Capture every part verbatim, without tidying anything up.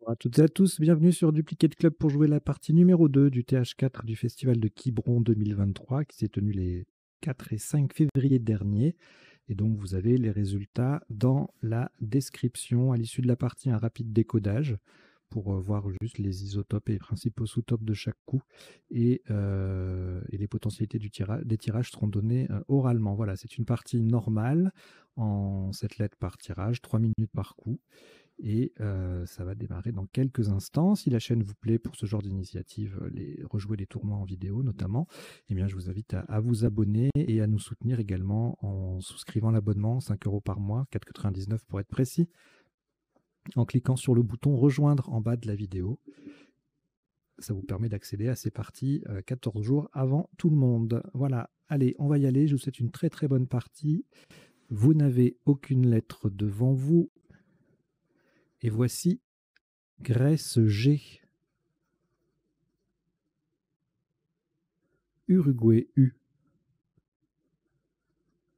Bonjour à toutes et à tous, bienvenue sur Duplicate Club pour jouer la partie numéro deux du T H quatre du festival de Quiberon deux mille vingt-trois qui s'est tenu les quatre et cinq février dernier. Et donc vous avez les résultats dans la description. À l'issue de la partie, un rapide décodage pour voir juste les isotopes et les principaux sous-topes de chaque coup. Et, euh, et les potentialités du tira- des tirages seront données euh, oralement. Voilà, c'est une partie normale en sept lettres par tirage, trois minutes par coup. Et euh, ça va démarrer dans quelques instants. Si la chaîne vous plaît pour ce genre d'initiative, les rejouer les tournois en vidéo notamment, eh bien je vous invite à, à vous abonner et à nous soutenir également en souscrivant l'abonnement, cinq euros par mois, quatre quatre-vingt-dix-neuf pour être précis, en cliquant sur le bouton rejoindre en bas de la vidéo. Ça vous permet d'accéder à ces parties euh, quatorze jours avant tout le monde. Voilà, allez, on va y aller. Je vous souhaite une très très bonne partie. Vous n'avez aucune lettre devant vous. Et voici Grèce G, Uruguay U,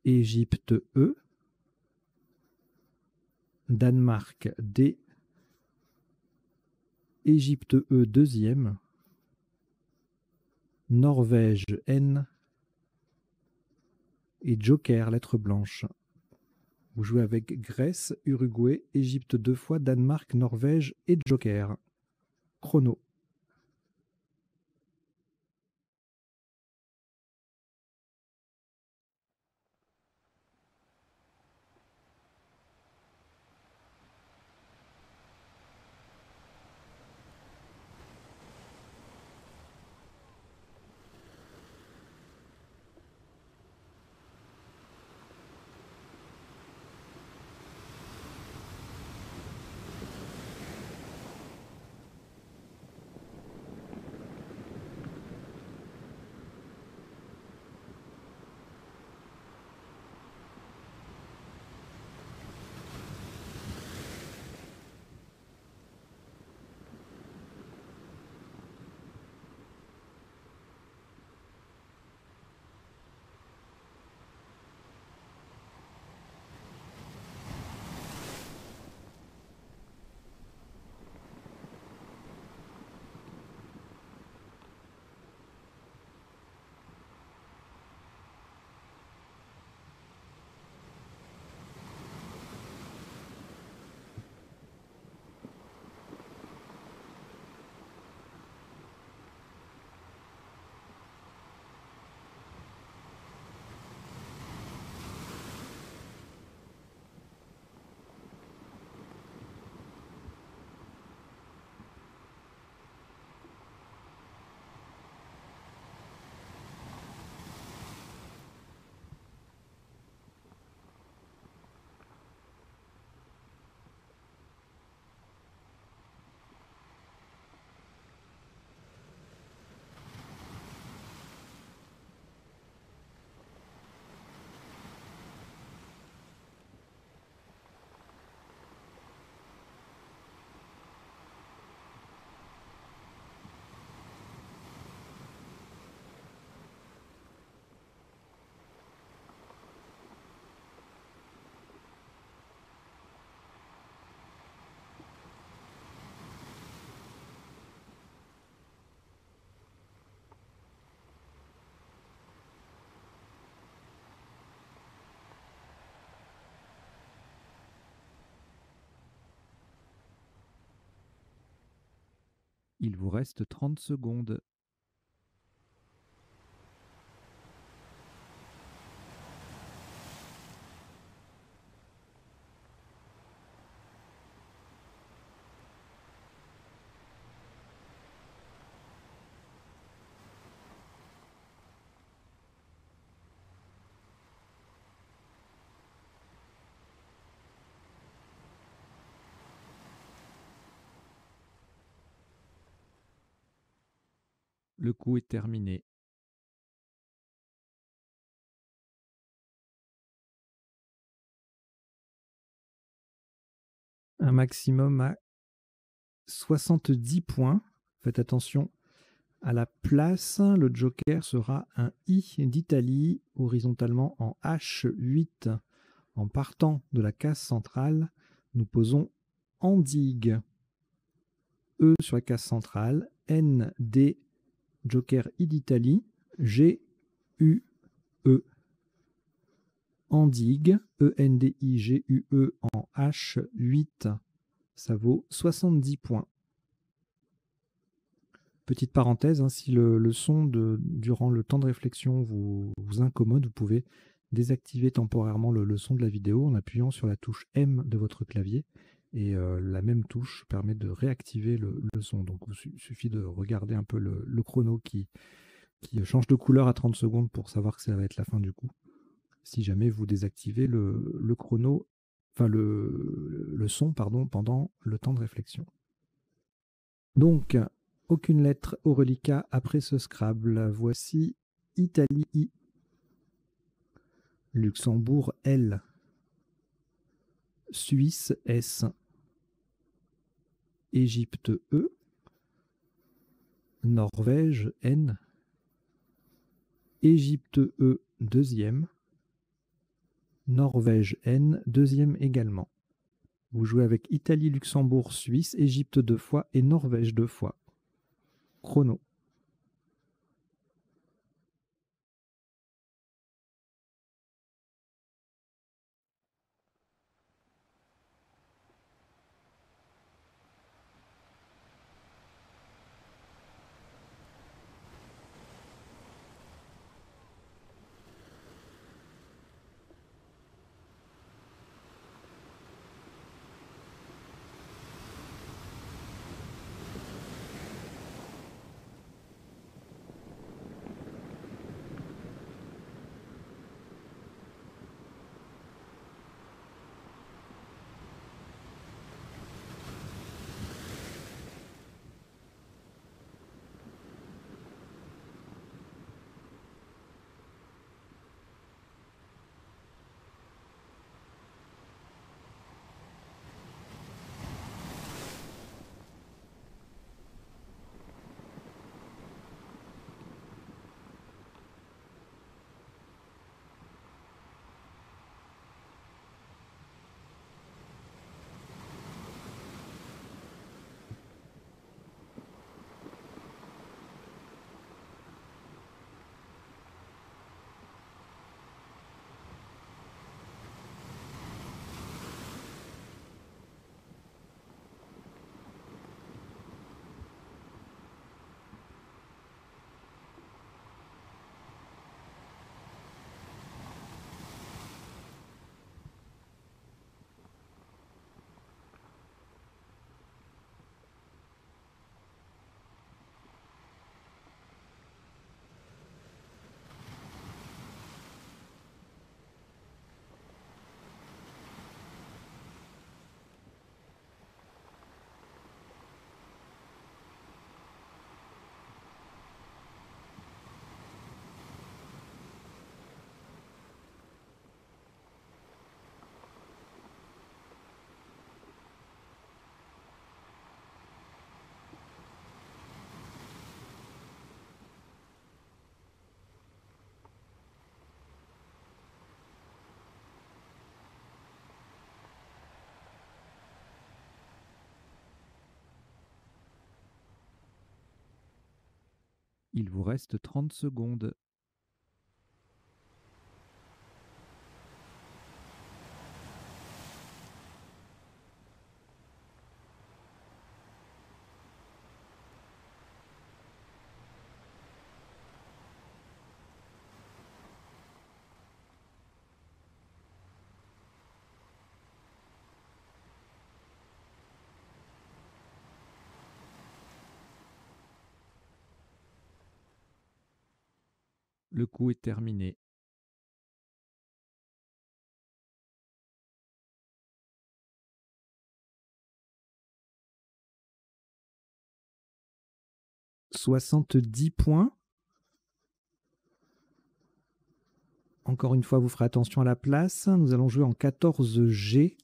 Égypte E, Danemark D, Égypte E deuxième, Norvège N et Joker, lettre blanche. Vous jouez avec Grèce, Uruguay, Égypte deux fois, Danemark, Norvège et Joker. Chrono. Il vous reste trente secondes. Le coup est terminé. Un maximum à soixante-dix points. Faites attention à la place. Le joker sera un I d'Italie, horizontalement en H huit. En partant de la case centrale, nous posons en digue. E sur la case centrale, N, D, Joker, I d'Italie, G, U, E. En digue, E, N, D, I, G, U, E en H, huit, ça vaut soixante-dix points. Petite parenthèse, hein, si le, le son de, durant le temps de réflexion vous, vous incommode, vous pouvez désactiver temporairement le, le son de la vidéo en appuyant sur la touche M de votre clavier. Et euh, la même touche permet de réactiver le, le son. Donc il suffit de regarder un peu le, le chrono qui, qui change de couleur à trente secondes pour savoir que ça va être la fin du coup. Si jamais vous désactivez le, le chrono, enfin le, le son pardon, pendant le temps de réflexion. Donc... aucune lettre au reliquat après ce Scrabble. Voici Italie I, Luxembourg L, Suisse S, Égypte E, Norvège N, Égypte E deuxième, Norvège N deuxième également. Vous jouez avec Italie, Luxembourg, Suisse, Égypte deux fois et Norvège deux fois. Chrono. Il vous reste trente secondes. Le coup est terminé. soixante-dix points. Encore une fois, vous ferez attention à la place. Nous allons jouer en quatorze G,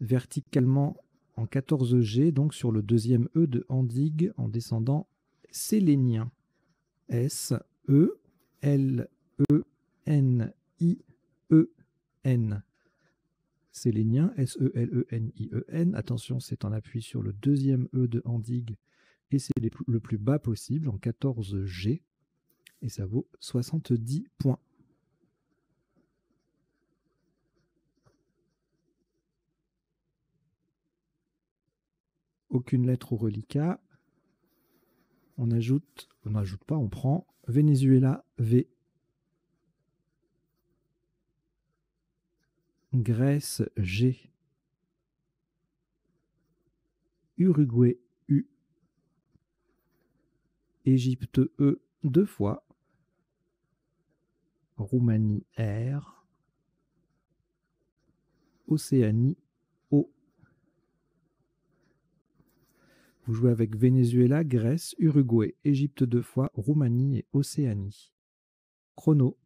verticalement en quatorze G, donc sur le deuxième E de Handig, en descendant sélénien. S, E, L, E, N, I, E, N. Sélénien, S E L E N I E N. Attention, c'est en appui sur le deuxième E de Handig et c'est le plus bas possible, en quatorze G. Et ça vaut soixante-dix points. Aucune lettre au reliquat. On ajoute, on n'ajoute pas, on prend Venezuela, V. Grèce, G. Uruguay, U. Égypte, E, deux fois. Roumanie, R. Océanie, O. Vous jouez avec Venezuela, Grèce, Uruguay, Égypte deux fois, Roumanie et Océanie. Chrono.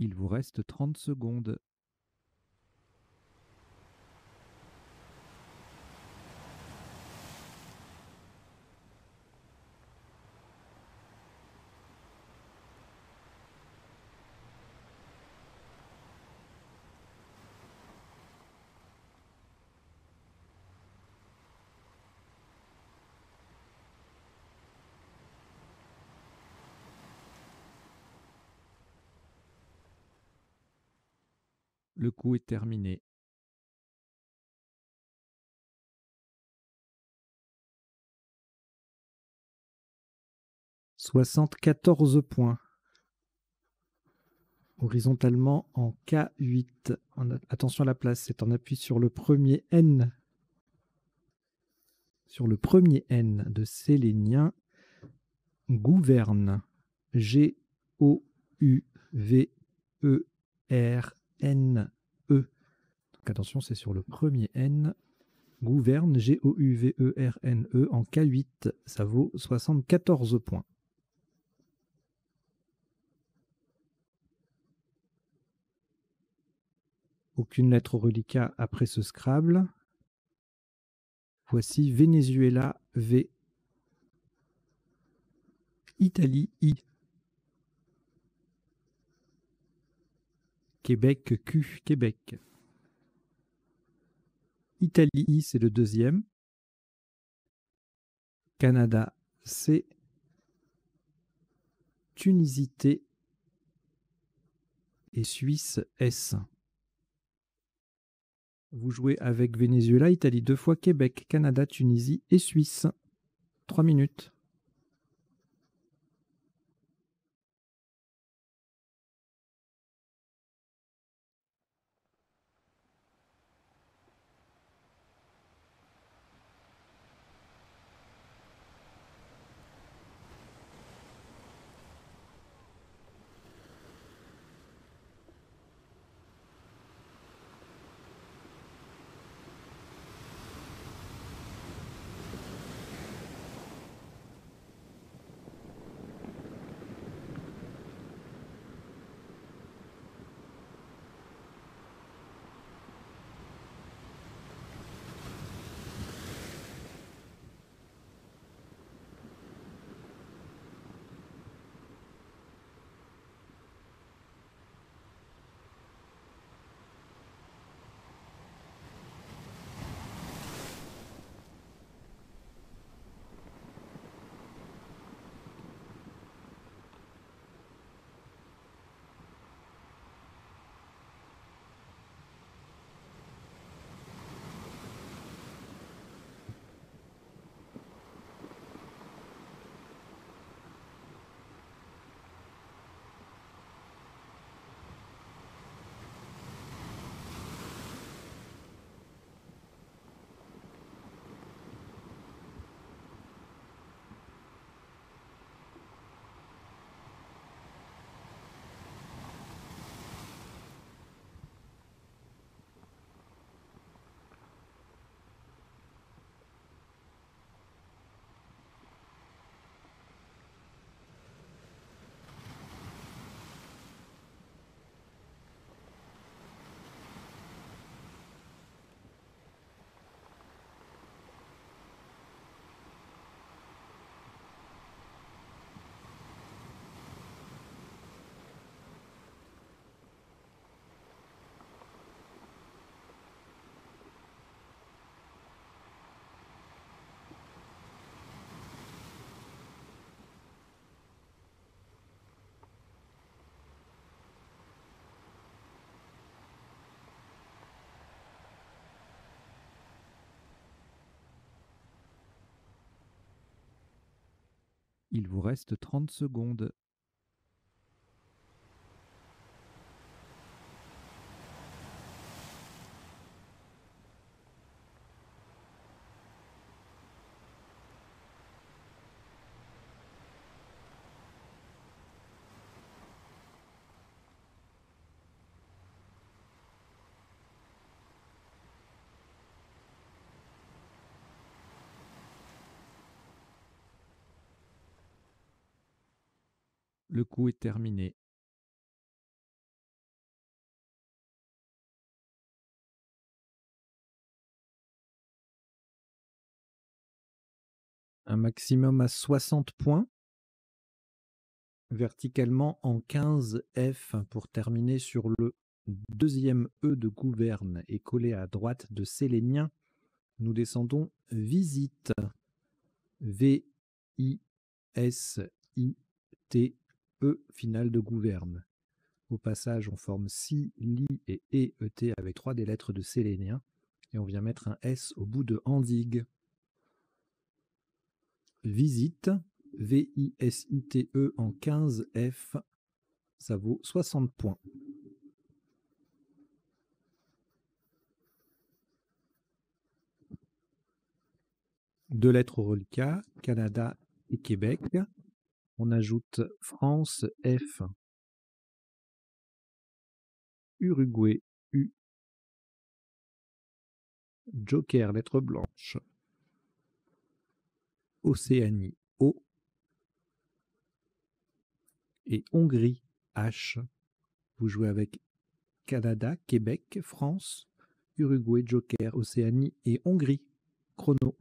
Il vous reste trente secondes. Le coup est terminé. soixante-quatorze points. Horizontalement en K huit. En, attention à la place, c'est en appui sur le premier N. Sur le premier N de Sélénien. Gouverne. G O U V E R. N, E. Donc attention, c'est sur le premier N. Gouverne, G O U V E R N E, en K huit. Ça vaut soixante-quatorze points. Aucune lettre au reliquat après ce Scrabble. Voici Venezuela, V. Italie, I. Québec, Q, Québec. Italie, c'est le deuxième. Canada, C. Tunisie, T. Et Suisse, S. Vous jouez avec Venezuela, Italie deux fois, Québec, Canada, Tunisie et Suisse. Trois minutes. Il vous reste trente secondes. Le coup est terminé. Un maximum à soixante points, verticalement en quinze F pour terminer sur le deuxième E de gouverne et collé à droite de Sélénien. Nous descendons visite. V I S I T. E, finale de gouverne. Au passage, on forme si, li et e, et avec trois des lettres de sélénien et on vient mettre un S au bout de endigue. Visite, V I S I T E en quinze F, ça vaut soixante points. Deux lettres au reliquat, Canada et Québec. On ajoute France, F, Uruguay, U, Joker, lettre blanche, Océanie, O, et Hongrie, H. Vous jouez avec Canada, Québec, France, Uruguay, Joker, Océanie et Hongrie. Chrono.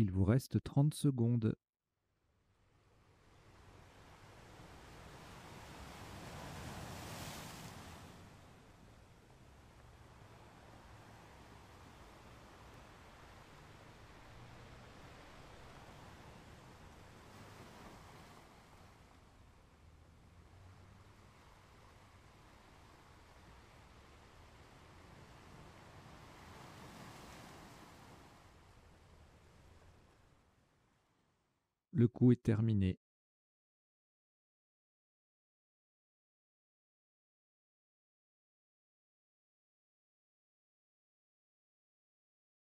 Il vous reste trente secondes. Le coup est terminé.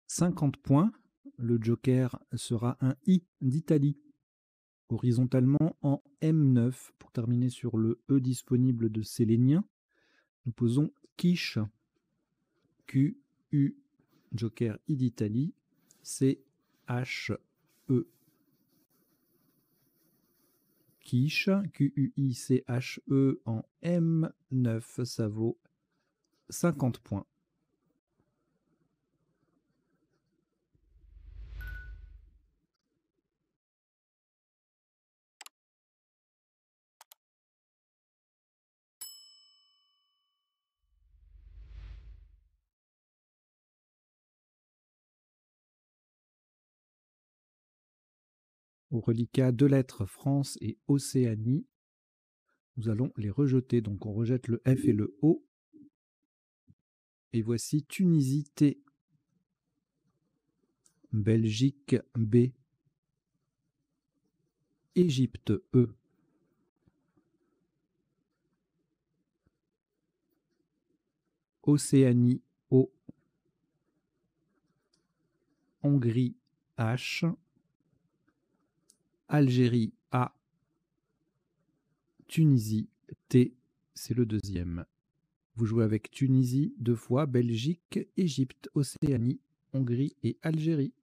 cinquante points, le joker sera un I d'Italie, horizontalement en M neuf pour terminer sur le E disponible de sélénien. Nous posons quiche, Q, U, joker I d'Italie, C, H, E. Quiche, Q U I C H E en M neuf, ça vaut cinquante points. Au reliquat, deux lettres France et Océanie. Nous allons les rejeter. Donc on rejette le F et le O. Et voici Tunisie T. Belgique B. Égypte E. Océanie O. Hongrie H. Algérie A, Tunisie T, c'est le deuxième. Vous jouez avec Tunisie deux fois, Belgique, Égypte, Océanie, Hongrie et Algérie.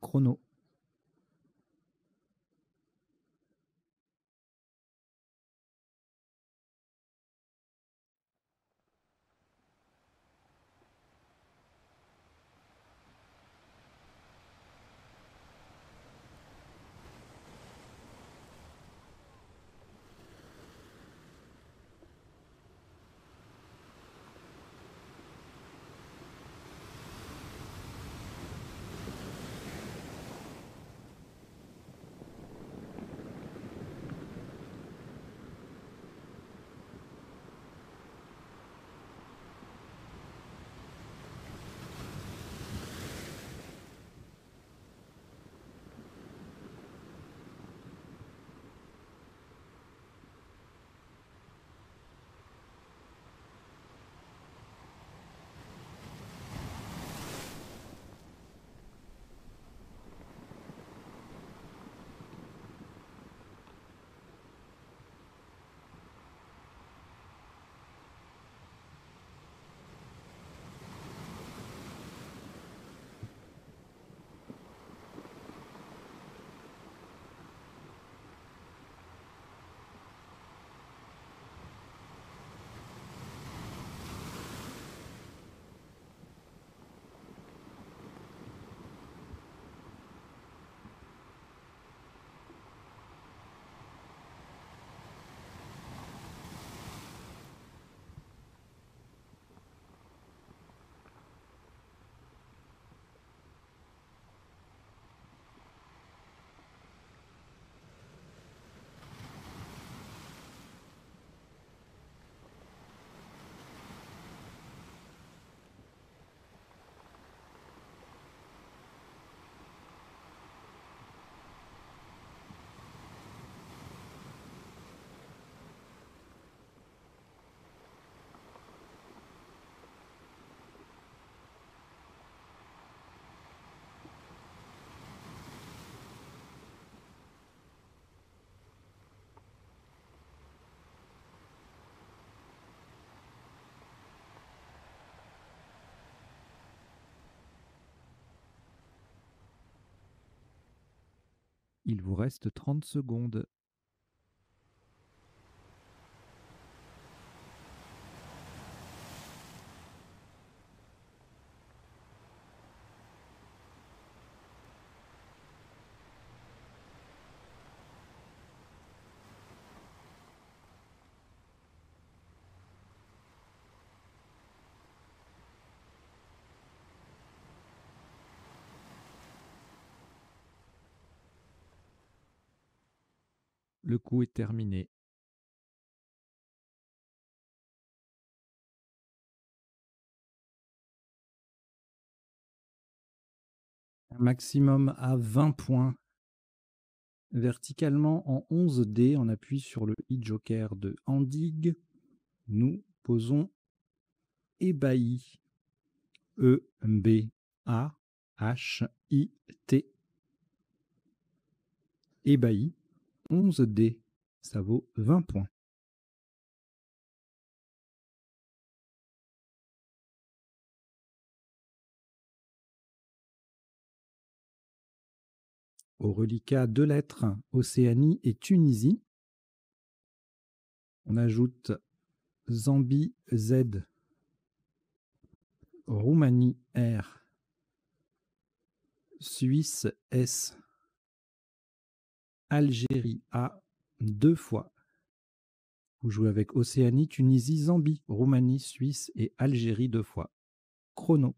Chrono. Il vous reste trente secondes. Le coup est terminé. Un maximum à vingt points. Verticalement, en onze D, on appuie sur le i joker de Handig. Nous posons ébahi. E, B, A, H, I, T. Ébahi. onze D. Ça vaut vingt points. Au reliquat deux lettres, Océanie et Tunisie. On ajoute Zambie Z, Roumanie R, Suisse S, Algérie A, deux fois. Vous jouez avec Océanie, Tunisie, Zambie, Roumanie, Suisse et Algérie deux fois. Chrono.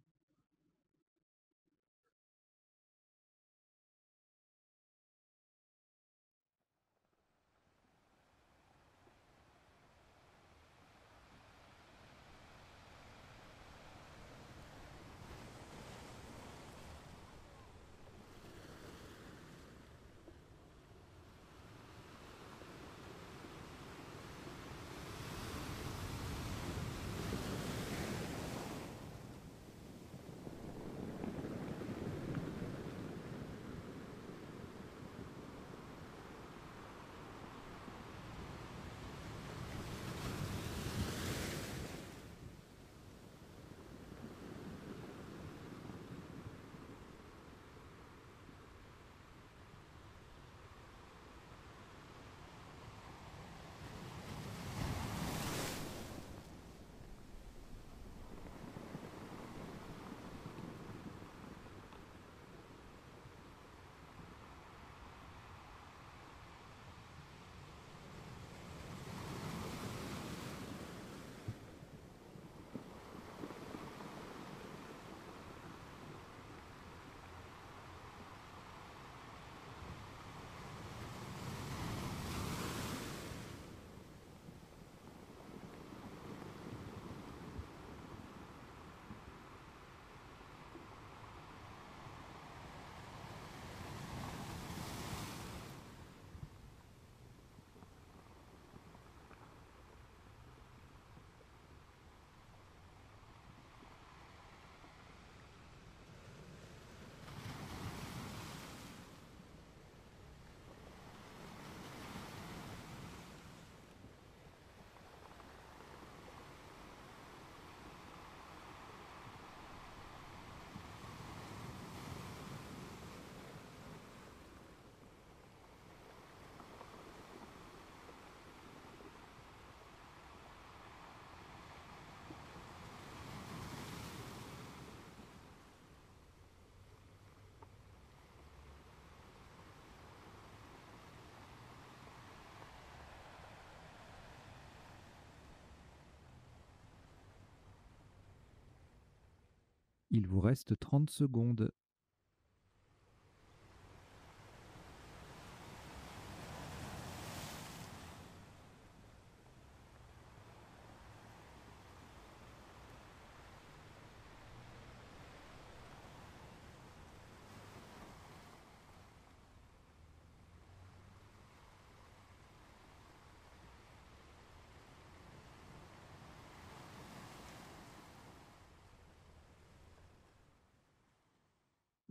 Il vous reste trente secondes.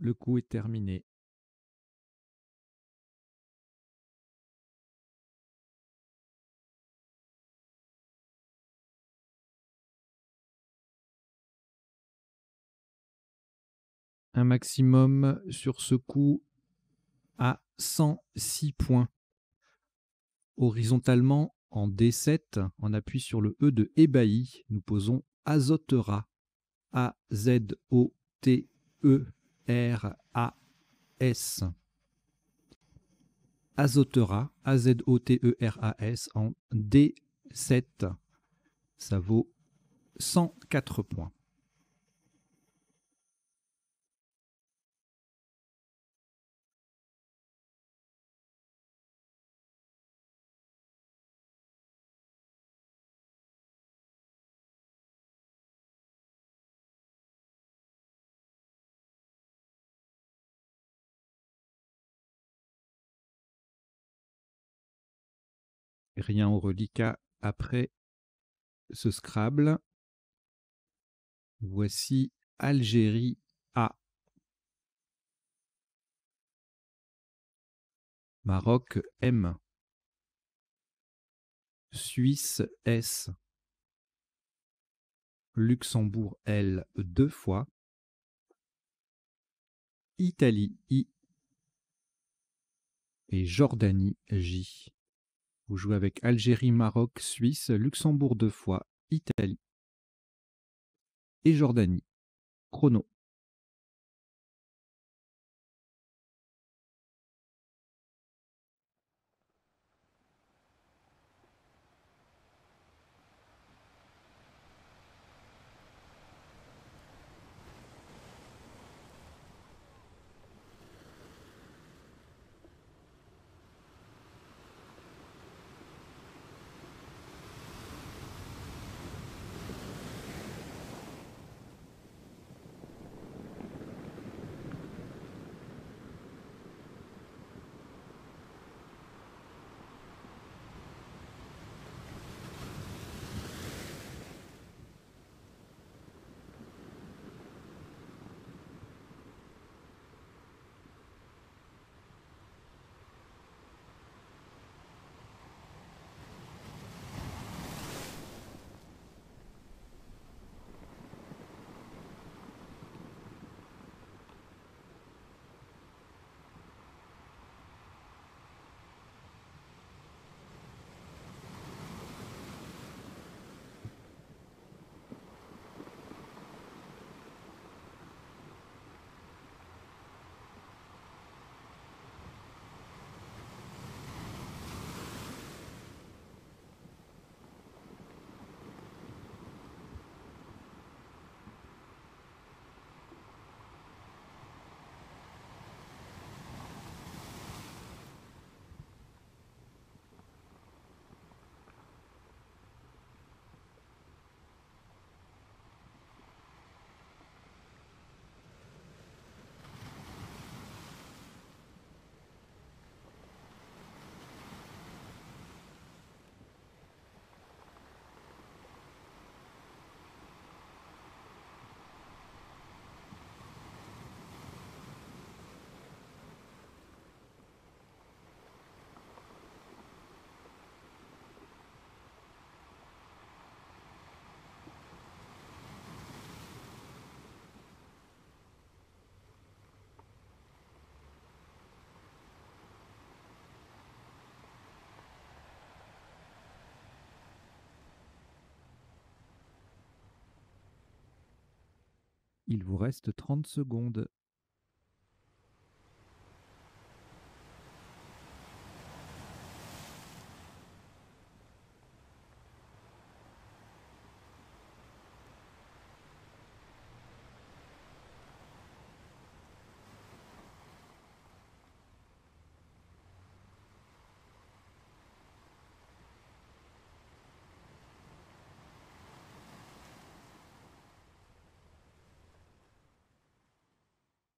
Le coup est terminé. Un maximum sur ce coup à cent six points. Horizontalement, en D sept, on appuie sur le E de ébahi. Nous posons azotera. A Z O T E. R A S. Azotera, A Z O T E R A S en D sept. Ça vaut cent quatre points. rien au reliquat après ce Scrabble. Voici Algérie A. Maroc M. Suisse S. Luxembourg L deux fois. Italie I. Et Jordanie J. Vous jouez avec Algérie, Maroc, Suisse, Luxembourg deux fois, Italie et Jordanie. Chrono. Il vous reste trente secondes.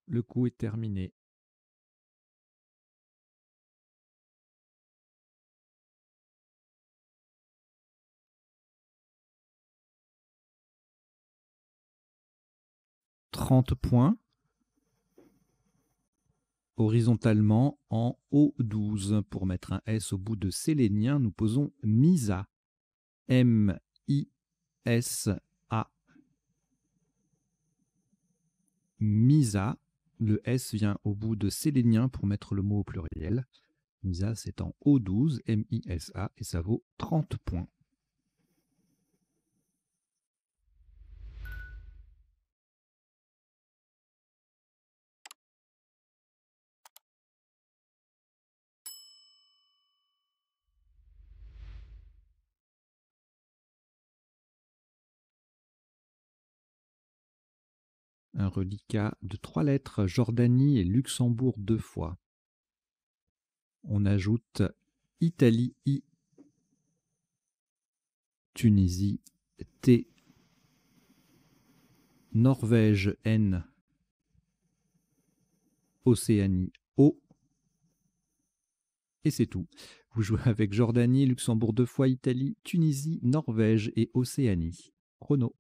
Le coup est terminé. trente points horizontalement en O douze. Pour mettre un S au bout de sélénien, nous posons MISA. M I S A. MISA. Le S vient au bout de sélénien pour mettre le mot au pluriel. MISA, c'est en O douze, M I S A, et ça vaut trente points. Un reliquat de trois lettres, Jordanie et Luxembourg deux fois. On ajoute Italie I, Tunisie T, Norvège N, Océanie O et c'est tout. Vous jouez avec Jordanie, Luxembourg deux fois, Italie, Tunisie, Norvège et Océanie. Chrono.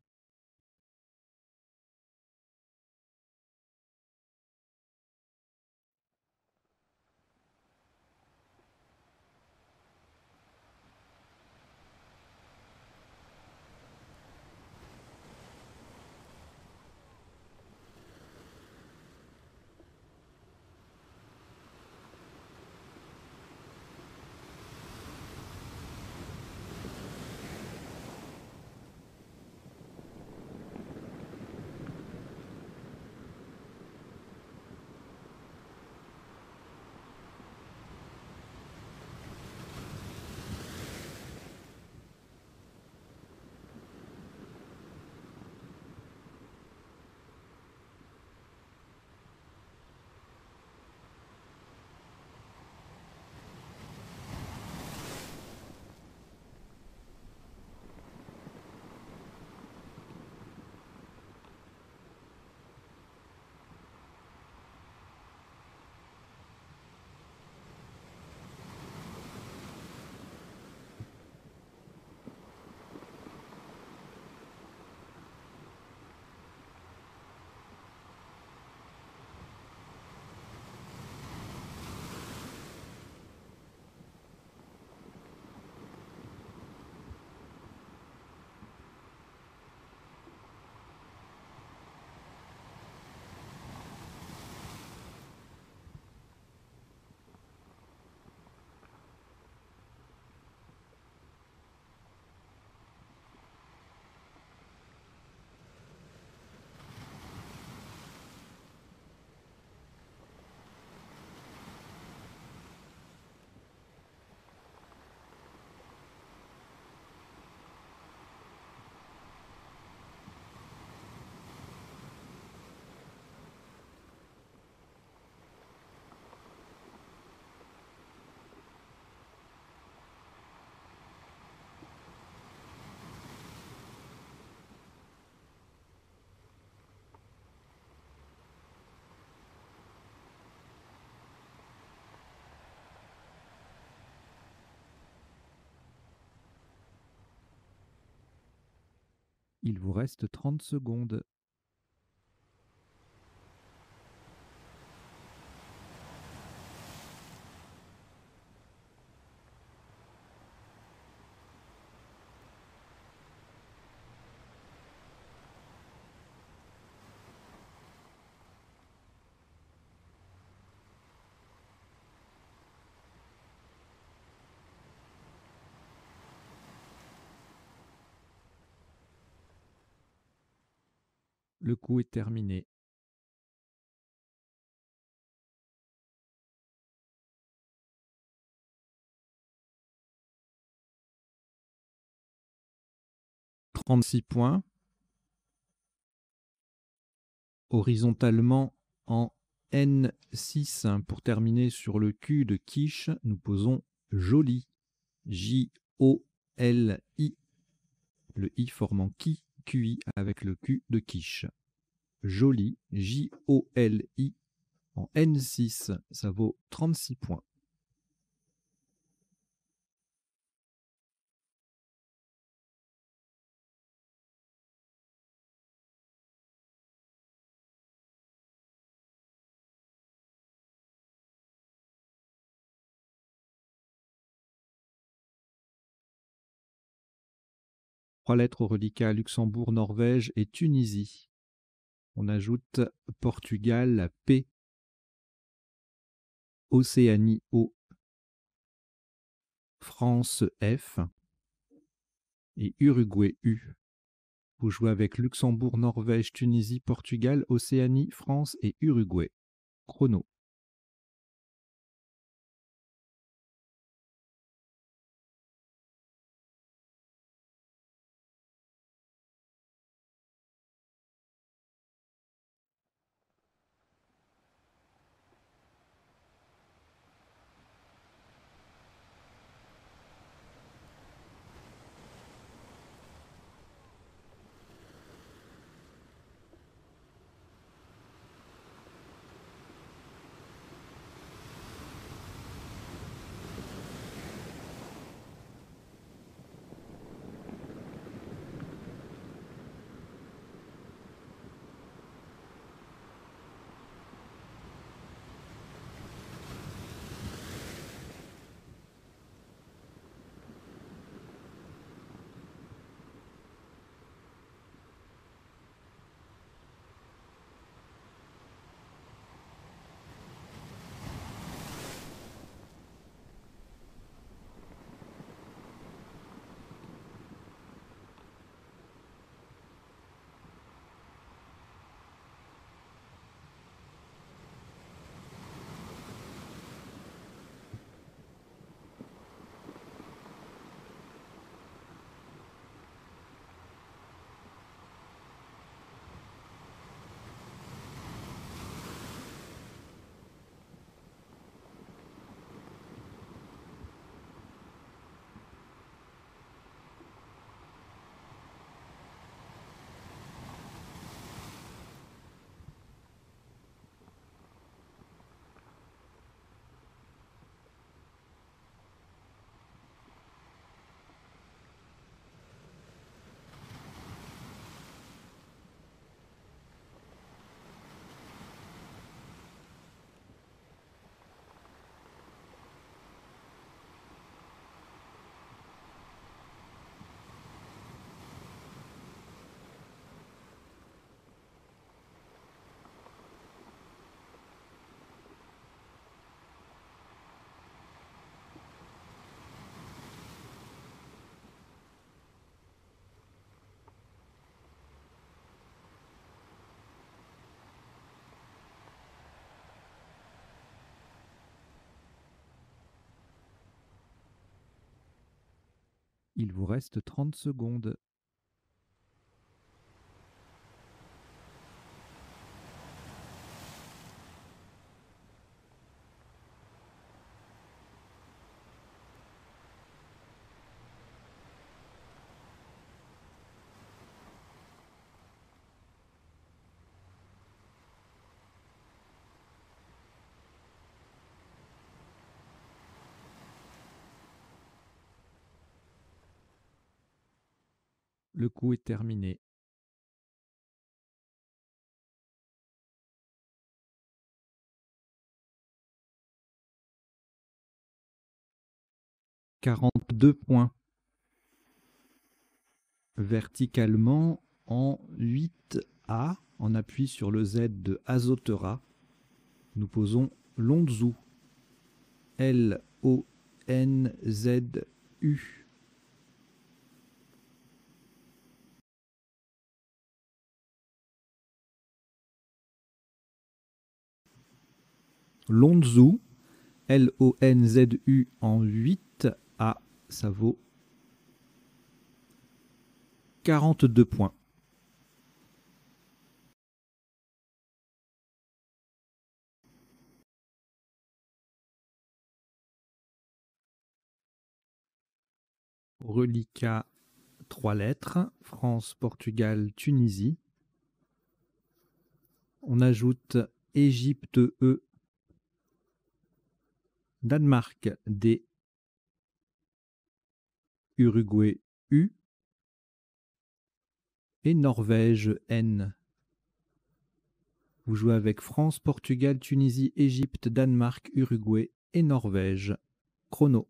Il vous reste trente secondes. Le coup est terminé. trente-six points. Horizontalement en N six. Pour terminer sur le Q de quiche, nous posons joli. J O L I. Le I formant qui. Q I avec le Q de quiche. Joli, J O L I, en N six, ça vaut trente-six points. Trois lettres au reliquat, Luxembourg, Norvège et Tunisie. On ajoute Portugal, P. Océanie, O. France, F. Et Uruguay, U. Vous jouez avec Luxembourg, Norvège, Tunisie, Portugal, Océanie, France et Uruguay. Chrono. Il vous reste trente secondes. Le coup est terminé. quarante-deux points. Verticalement, en huit A, en appui sur le Z de Azotera, nous posons Lonzu. L O N Z U. Lonzu, L O N Z U en huit A, ça vaut quarante-deux points. Reliquat, trois lettres, France, Portugal, Tunisie. On ajoute Égypte, E. Danemark, D. Uruguay, U. Et Norvège, N. Vous jouez avec France, Portugal, Tunisie, Égypte, Danemark, Uruguay et Norvège. Chrono.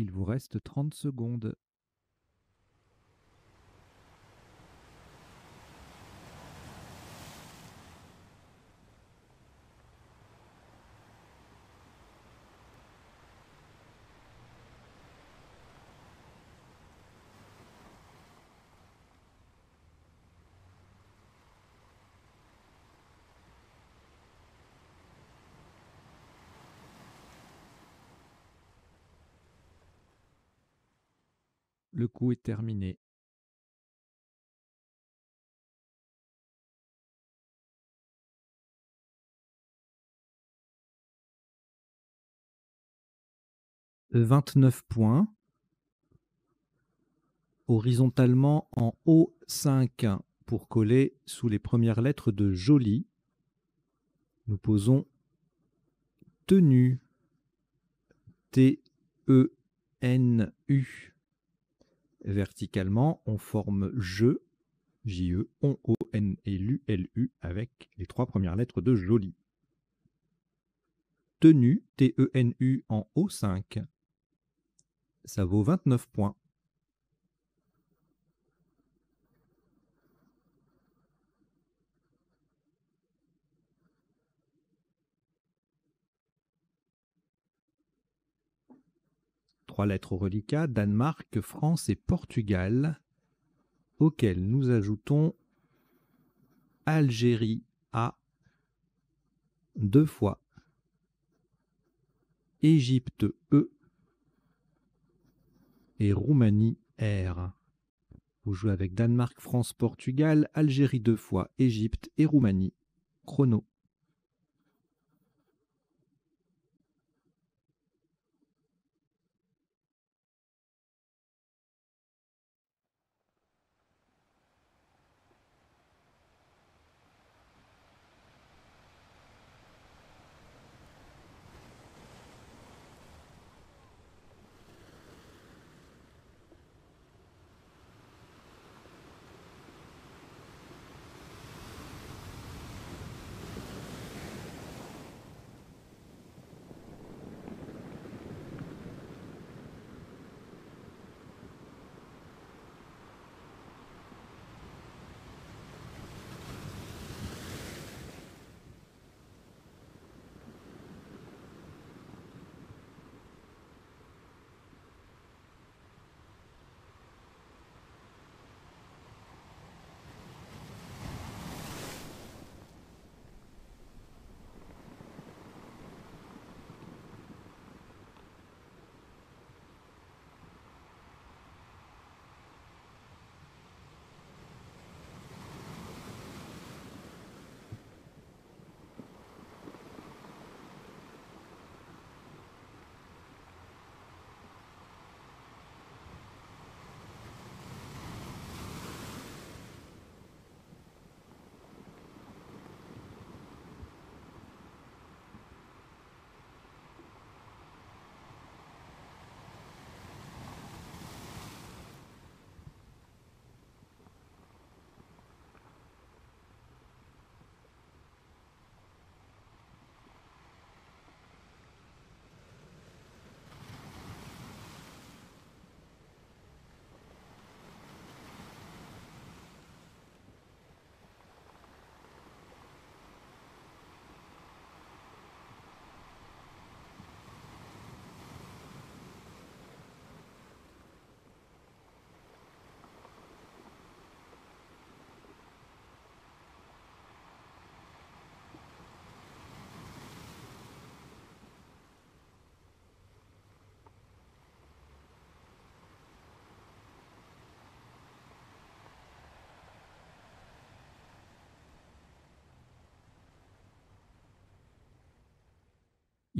Il vous reste trente secondes. Le coup est terminé. vingt-neuf points. Horizontalement en O cinq pour coller sous les premières lettres de Jolie. Nous posons tenue, T E N U. Verticalement, on forme jeu, J E, on, O N et L U, L U, avec les trois premières lettres de Jolie. Tenue, T E N U en O cinq. Ça vaut vingt-neuf points. Trois lettres au reliquat, Danemark, France et Portugal, auxquelles nous ajoutons Algérie A deux fois, Égypte E et Roumanie R. Vous jouez avec Danemark, France, Portugal, Algérie deux fois, Égypte et Roumanie. Chrono.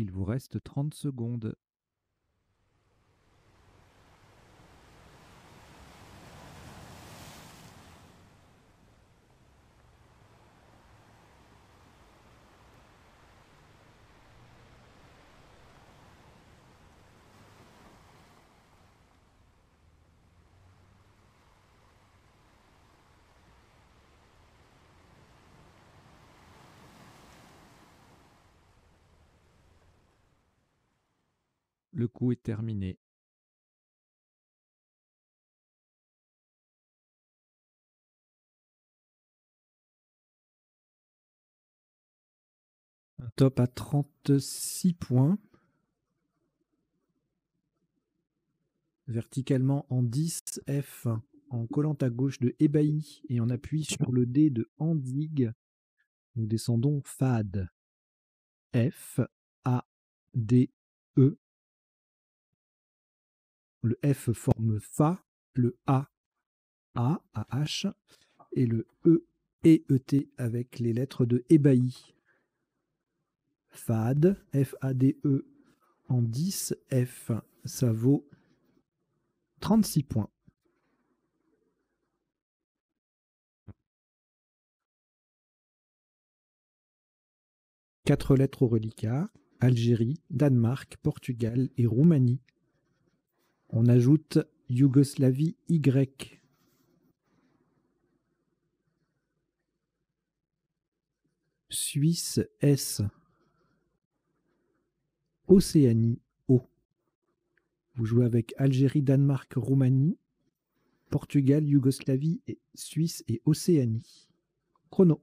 Il vous reste trente secondes. Le coup est terminé. Un top à trente-six points. Verticalement en dix, F, en collant à gauche de ébahi et en appui sur le D de endigue, nous descendons fade. F, A, D, E. Le F forme Fa, le A, A, A H, et le E, E, E T avec les lettres de ébahi. F A D, F A D E en dix, F, ça vaut trente-six points. Quatre lettres au reliquat, Algérie, Danemark, Portugal et Roumanie. On ajoute Yougoslavie, Y. Suisse, S. Océanie, O. Vous jouez avec Algérie, Danemark, Roumanie, Portugal, Yougoslavie, et Suisse et Océanie. Chrono.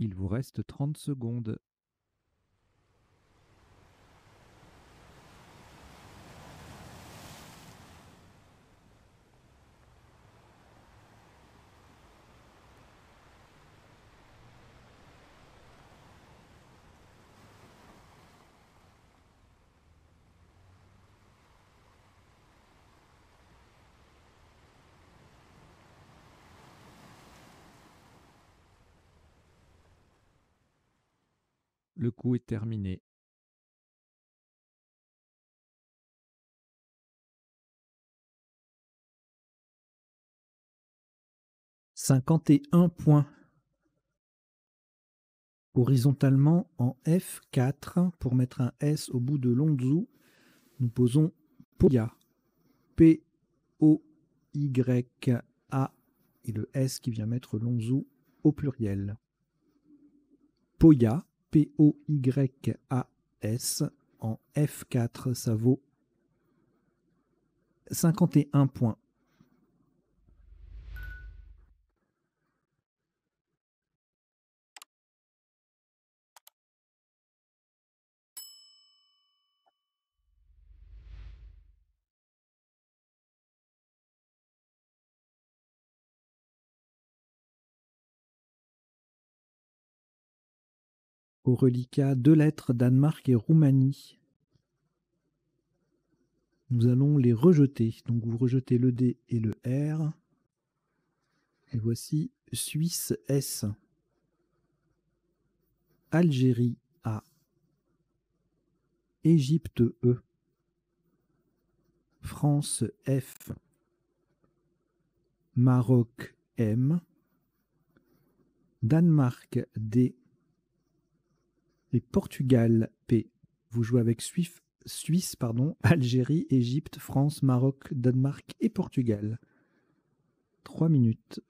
Il vous reste trente secondes. Le coup est terminé. cinquante et un points. Horizontalement, en F quatre, pour mettre un S au bout de l'onzu, nous posons Poya. P O Y A et le S qui vient mettre l'onzu au pluriel. Poya. P O Y A S en F quatre, ça vaut cinquante et un points. Au reliquat, deux lettres, Danemark et Roumanie. nous allons les rejeter. Donc vous rejetez le D et le R. Et voici Suisse S, Algérie A, Égypte E, France F, Maroc M, Danemark D et Portugal P. Vous jouez avec Suisse, Suisse pardon, Algérie, Égypte, France, Maroc, Danemark et Portugal. Trois minutes.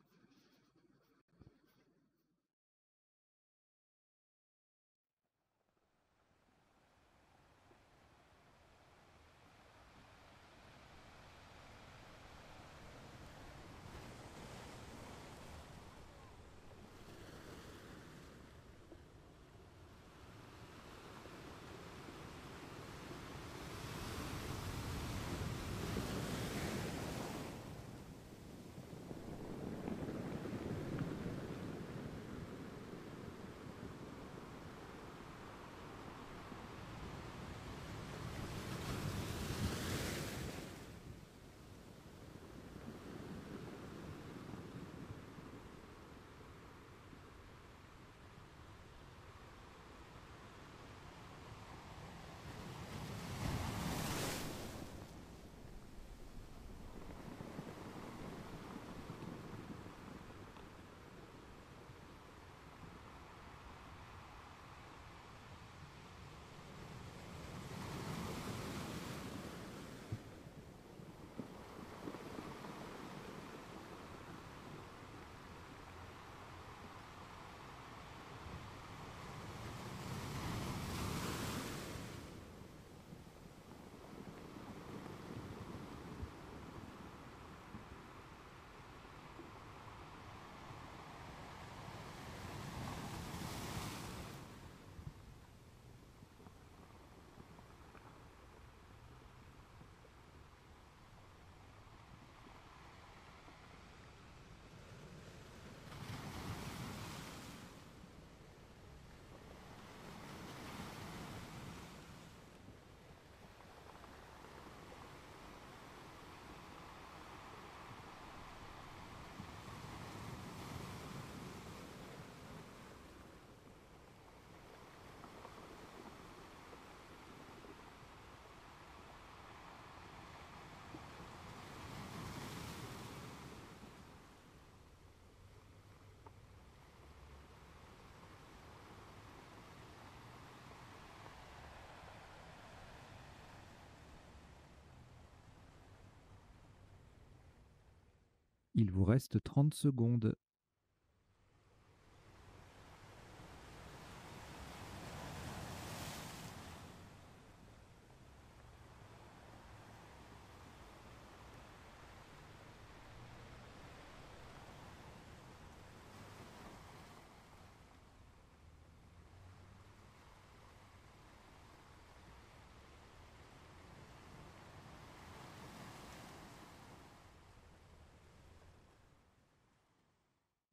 Il vous reste trente secondes.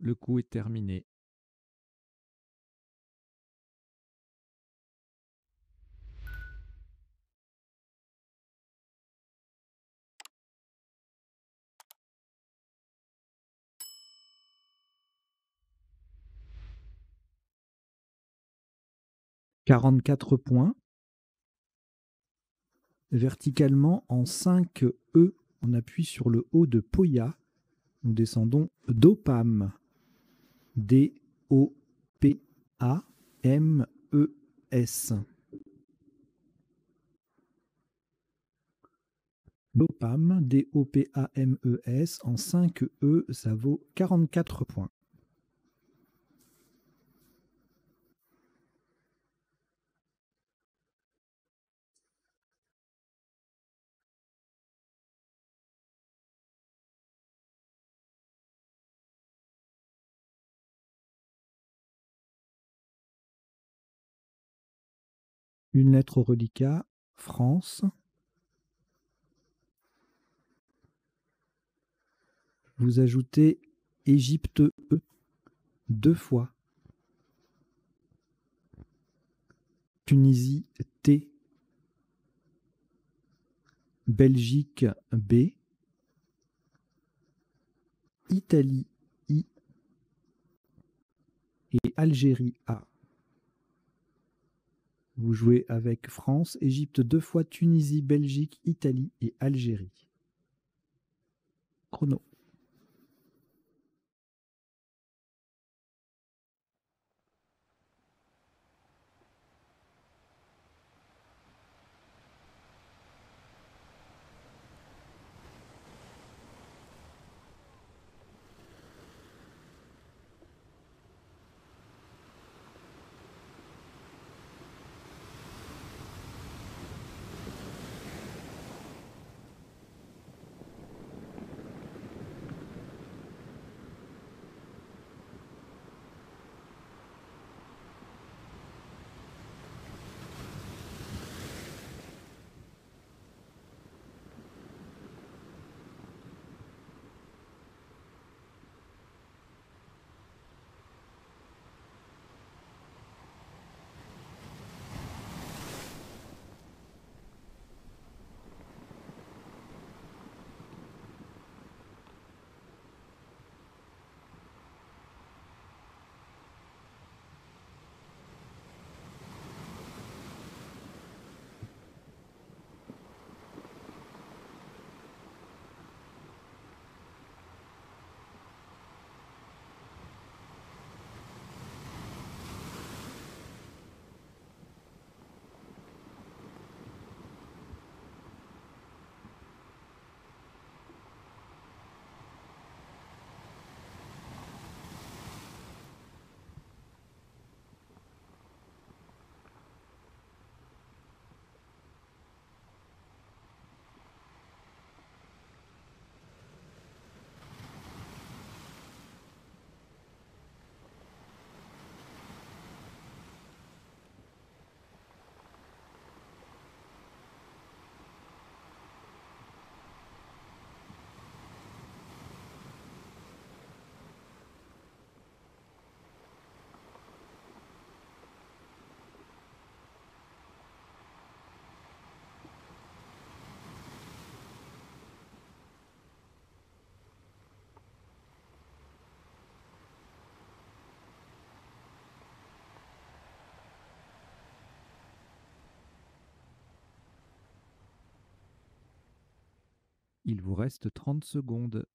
Le coup est terminé. quarante-quatre points. Verticalement, en cinq E, on appuie sur le O de Poya. Nous descendons Dopam. D O P A M E S. Dopam, D O P A M E S, en cinq E, ça vaut quarante-quatre points. Une lettre au reliquat, France. Vous ajoutez Égypte E deux fois. Tunisie T. Belgique B, Italie I et Algérie A. Vous jouez avec France, Égypte deux fois, Tunisie, Belgique, Italie et Algérie. Chrono. Il vous reste trente secondes.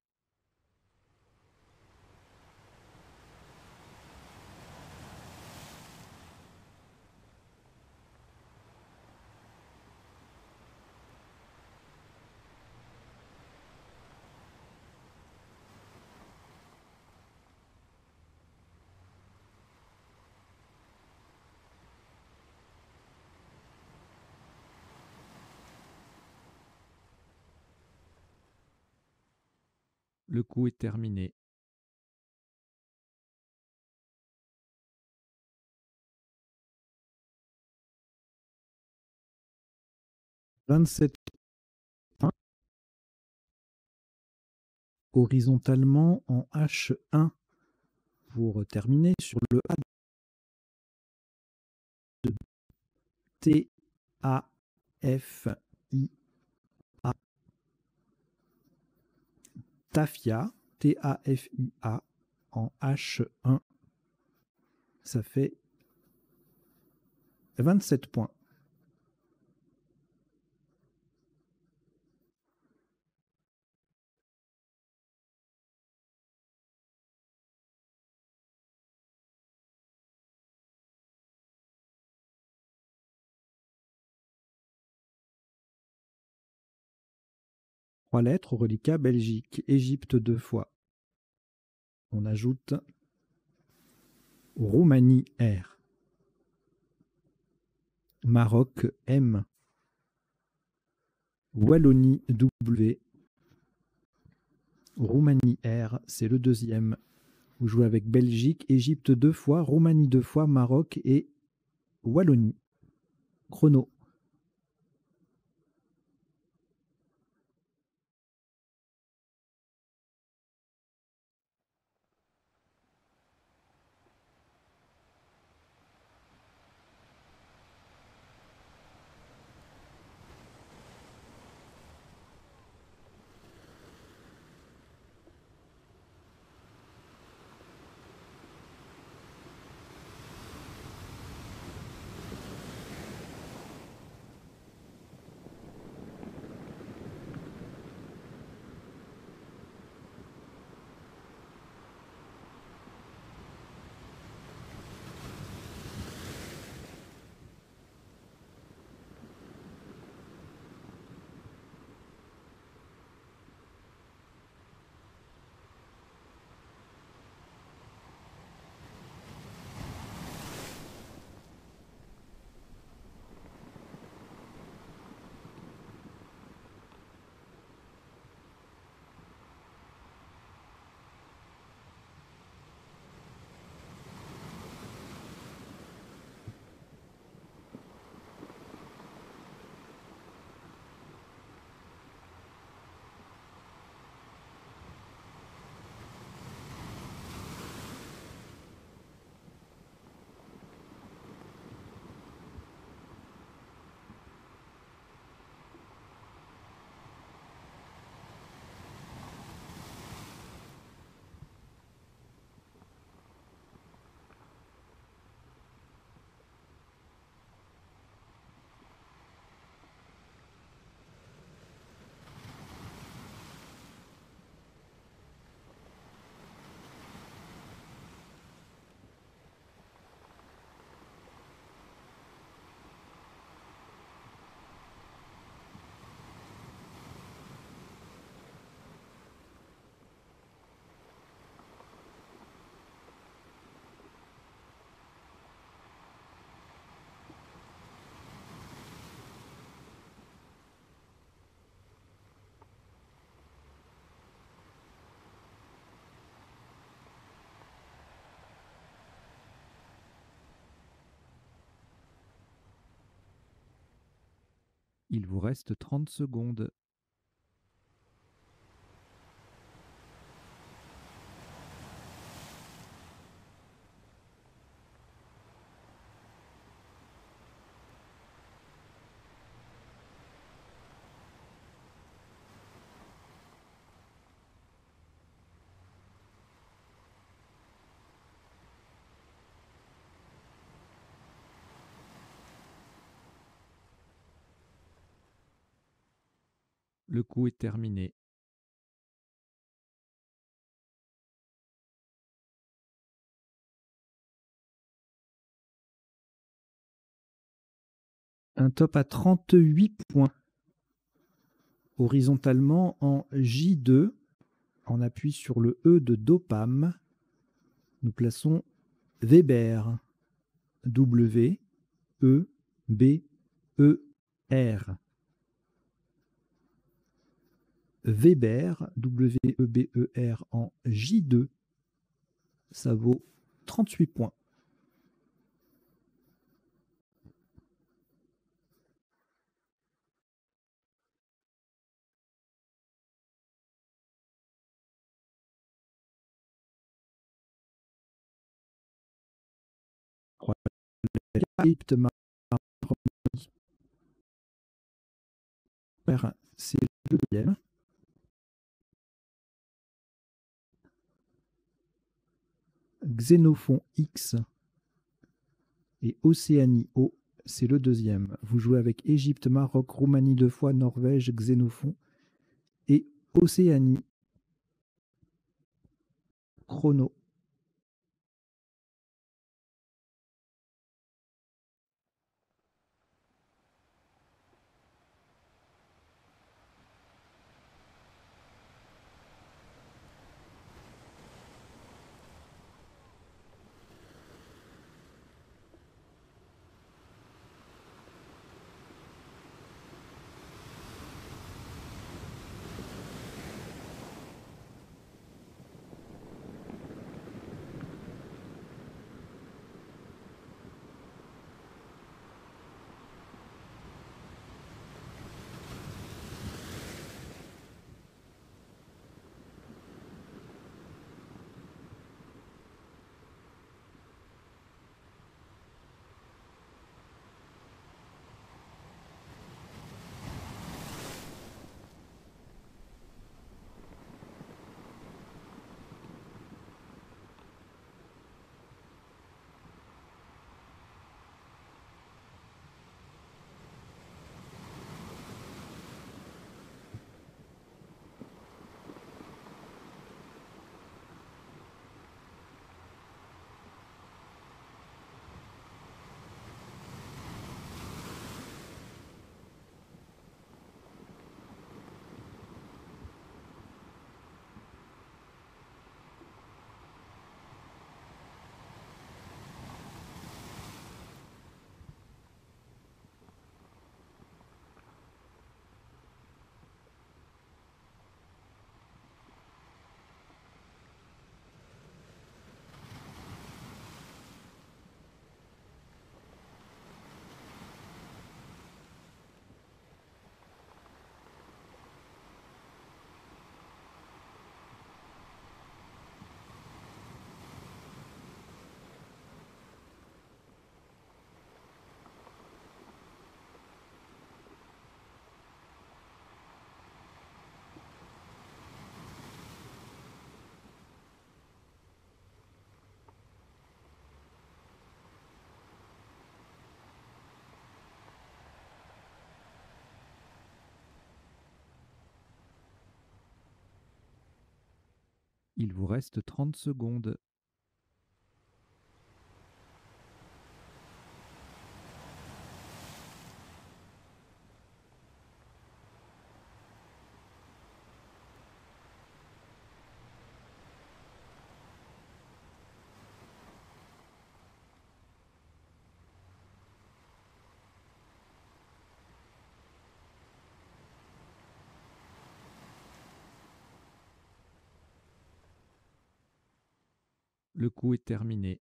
Le coup est terminé. vingt-sept. Horizontalement en H un pour terminer sur le A de T, A, F, I. Tafia, T A F I A, en H un. Ça fait vingt-sept points. Trois lettres au reliquat Belgique, Égypte deux fois. On ajoute Roumanie R, Maroc M, Wallonie W, Roumanie R, c'est le deuxième. Vous jouez avec Belgique, Égypte deux fois, Roumanie deux fois, Maroc et Wallonie. Chrono. Il vous reste trente secondes. Le coup est terminé. Un top à trente-huit points. Horizontalement en J deux, en appui sur le E de Dopam, nous plaçons Weber. W, E, B, E, R. Weber, W E B E R en J deux, ça vaut trente-huit points. C'est le deuxième. Xénophon X et Océanie O, c'est le deuxième. Vous jouez avec Égypte, Maroc, Roumanie deux fois, Norvège, Xénophon et Océanie. Chrono. Il vous reste trente secondes. Le coup est terminé.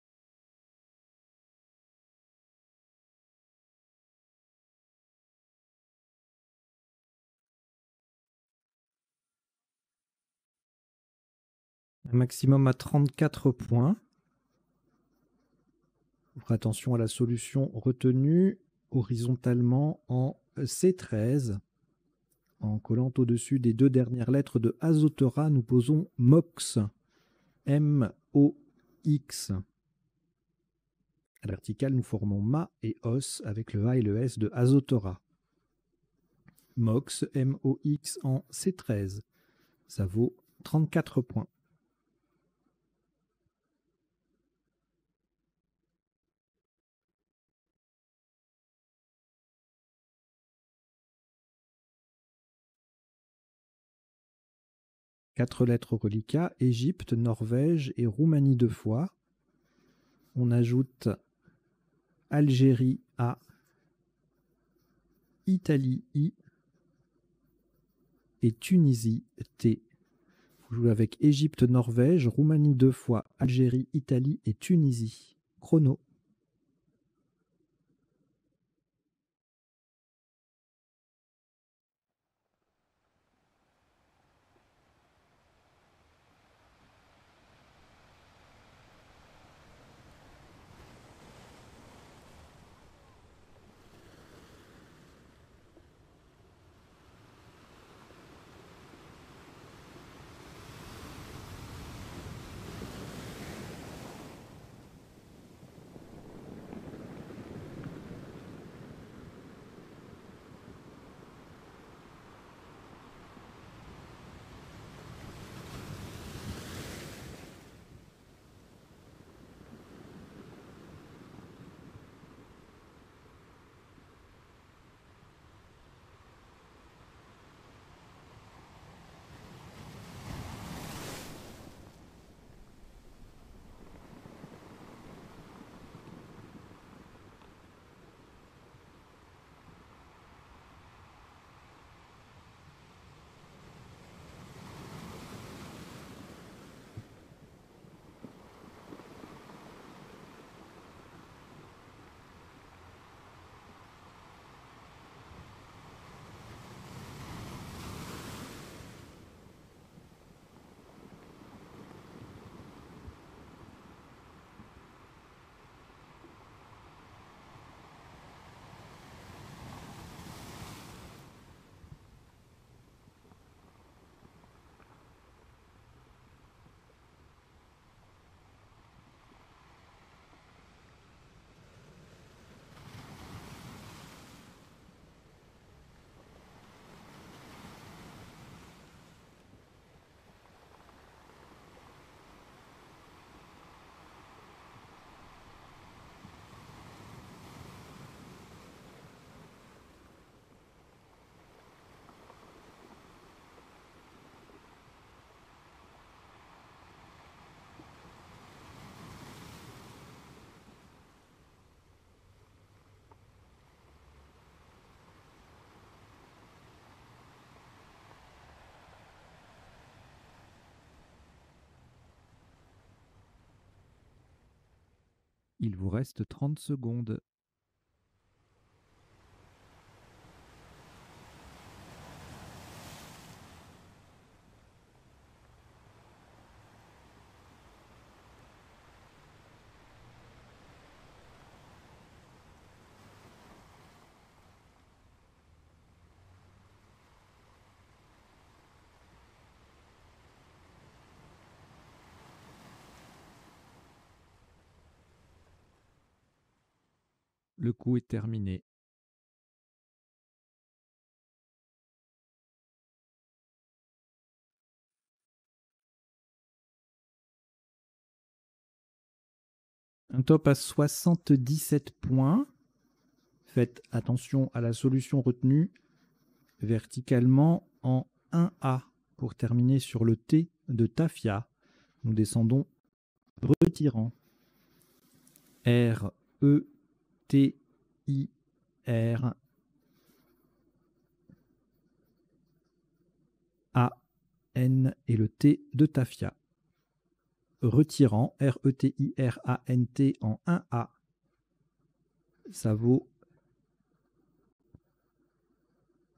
Un maximum à trente-quatre points. Attention à la solution retenue horizontalement en C treize. En collant au-dessus des deux dernières lettres de Azotera, nous posons MOX. M O X. À l'article, nous formons MA et OS avec le A et le S de Azotera. MOX, M O X en C treize. Ça vaut trente-quatre points. Quatre lettres reliquats, Égypte, Norvège et Roumanie deux fois. On ajoute Algérie A, Italie I et Tunisie T. Vous jouez avec Égypte, Norvège, Roumanie deux fois, Algérie, Italie et Tunisie. Chrono. Il vous reste trente secondes. Le coup est terminé. Un top à soixante-dix-sept points. Faites attention à la solution retenue verticalement en un A pour terminer sur le T de Tafia. Nous descendons retirant. R, E, T I R A N et le T de Tafia. Retirant, R E T I R A N T en un A. Ça vaut,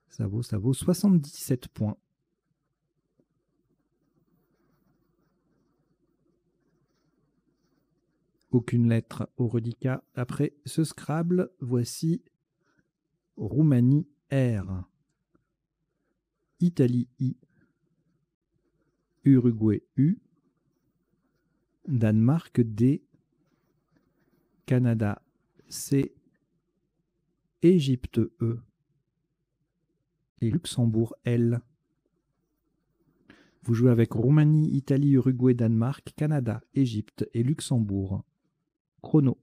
ça vaut, ça vaut soixante-dix-sept points. aucune lettre au reliquat après ce Scrabble. Voici Roumanie R, Italie I, Uruguay U, Danemark D, Canada C, Égypte E et Luxembourg L. Vous jouez avec Roumanie, Italie, Uruguay, Danemark, Canada, Égypte et Luxembourg. Chrono.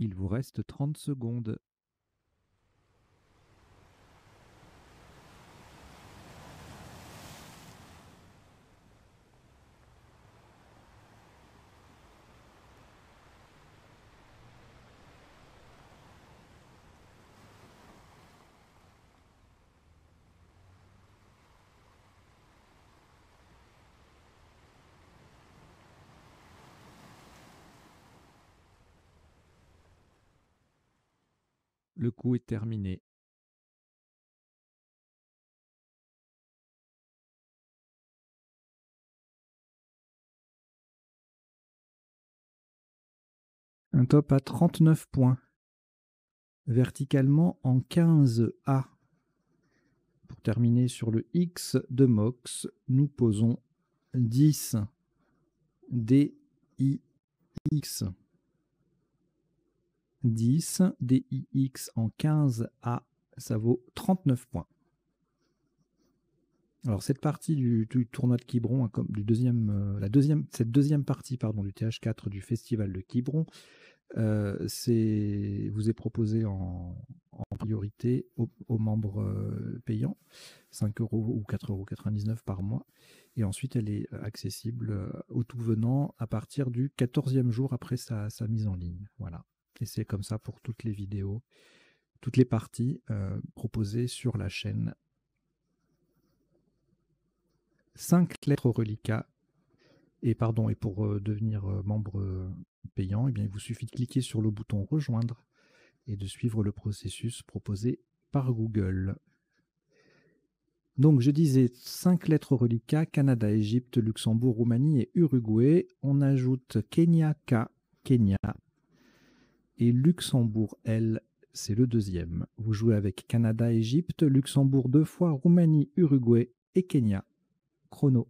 Il vous reste trente secondes. Le coup est terminé. Un top à trente-neuf points, verticalement en quinze A. Pour terminer sur le X de Mox, nous posons dix, D, I, X. dix, D I X en quinze A, ça vaut trente-neuf points. Alors cette partie du, du tournoi de Quiberon, hein, comme du deuxième, euh, la deuxième, cette deuxième partie pardon, du T H quatre du festival de Quiberon, euh, c'est, vous est proposée en, en priorité aux, aux membres euh, payants, cinq euros ou quatre euros quatre-vingt-dix-neuf par mois. Et ensuite, elle est accessible aux tout venants à partir du quatorzième jour après sa, sa mise en ligne. Voilà. Et c'est comme ça pour toutes les vidéos, toutes les parties euh, proposées sur la chaîne. cinq lettres au reliquat. Et pardon, et pour euh, devenir euh, membre euh, payant, eh bien, il vous suffit de cliquer sur le bouton rejoindre et de suivre le processus proposé par Google. Donc je disais cinq lettres au reliquat, Canada, Égypte, Luxembourg, Roumanie et Uruguay. On ajoute Kenya K Kenya. Et Luxembourg, elle, c'est le deuxième. Vous jouez avec Canada, Égypte, Luxembourg deux fois, Roumanie, Uruguay et Kenya. Chrono.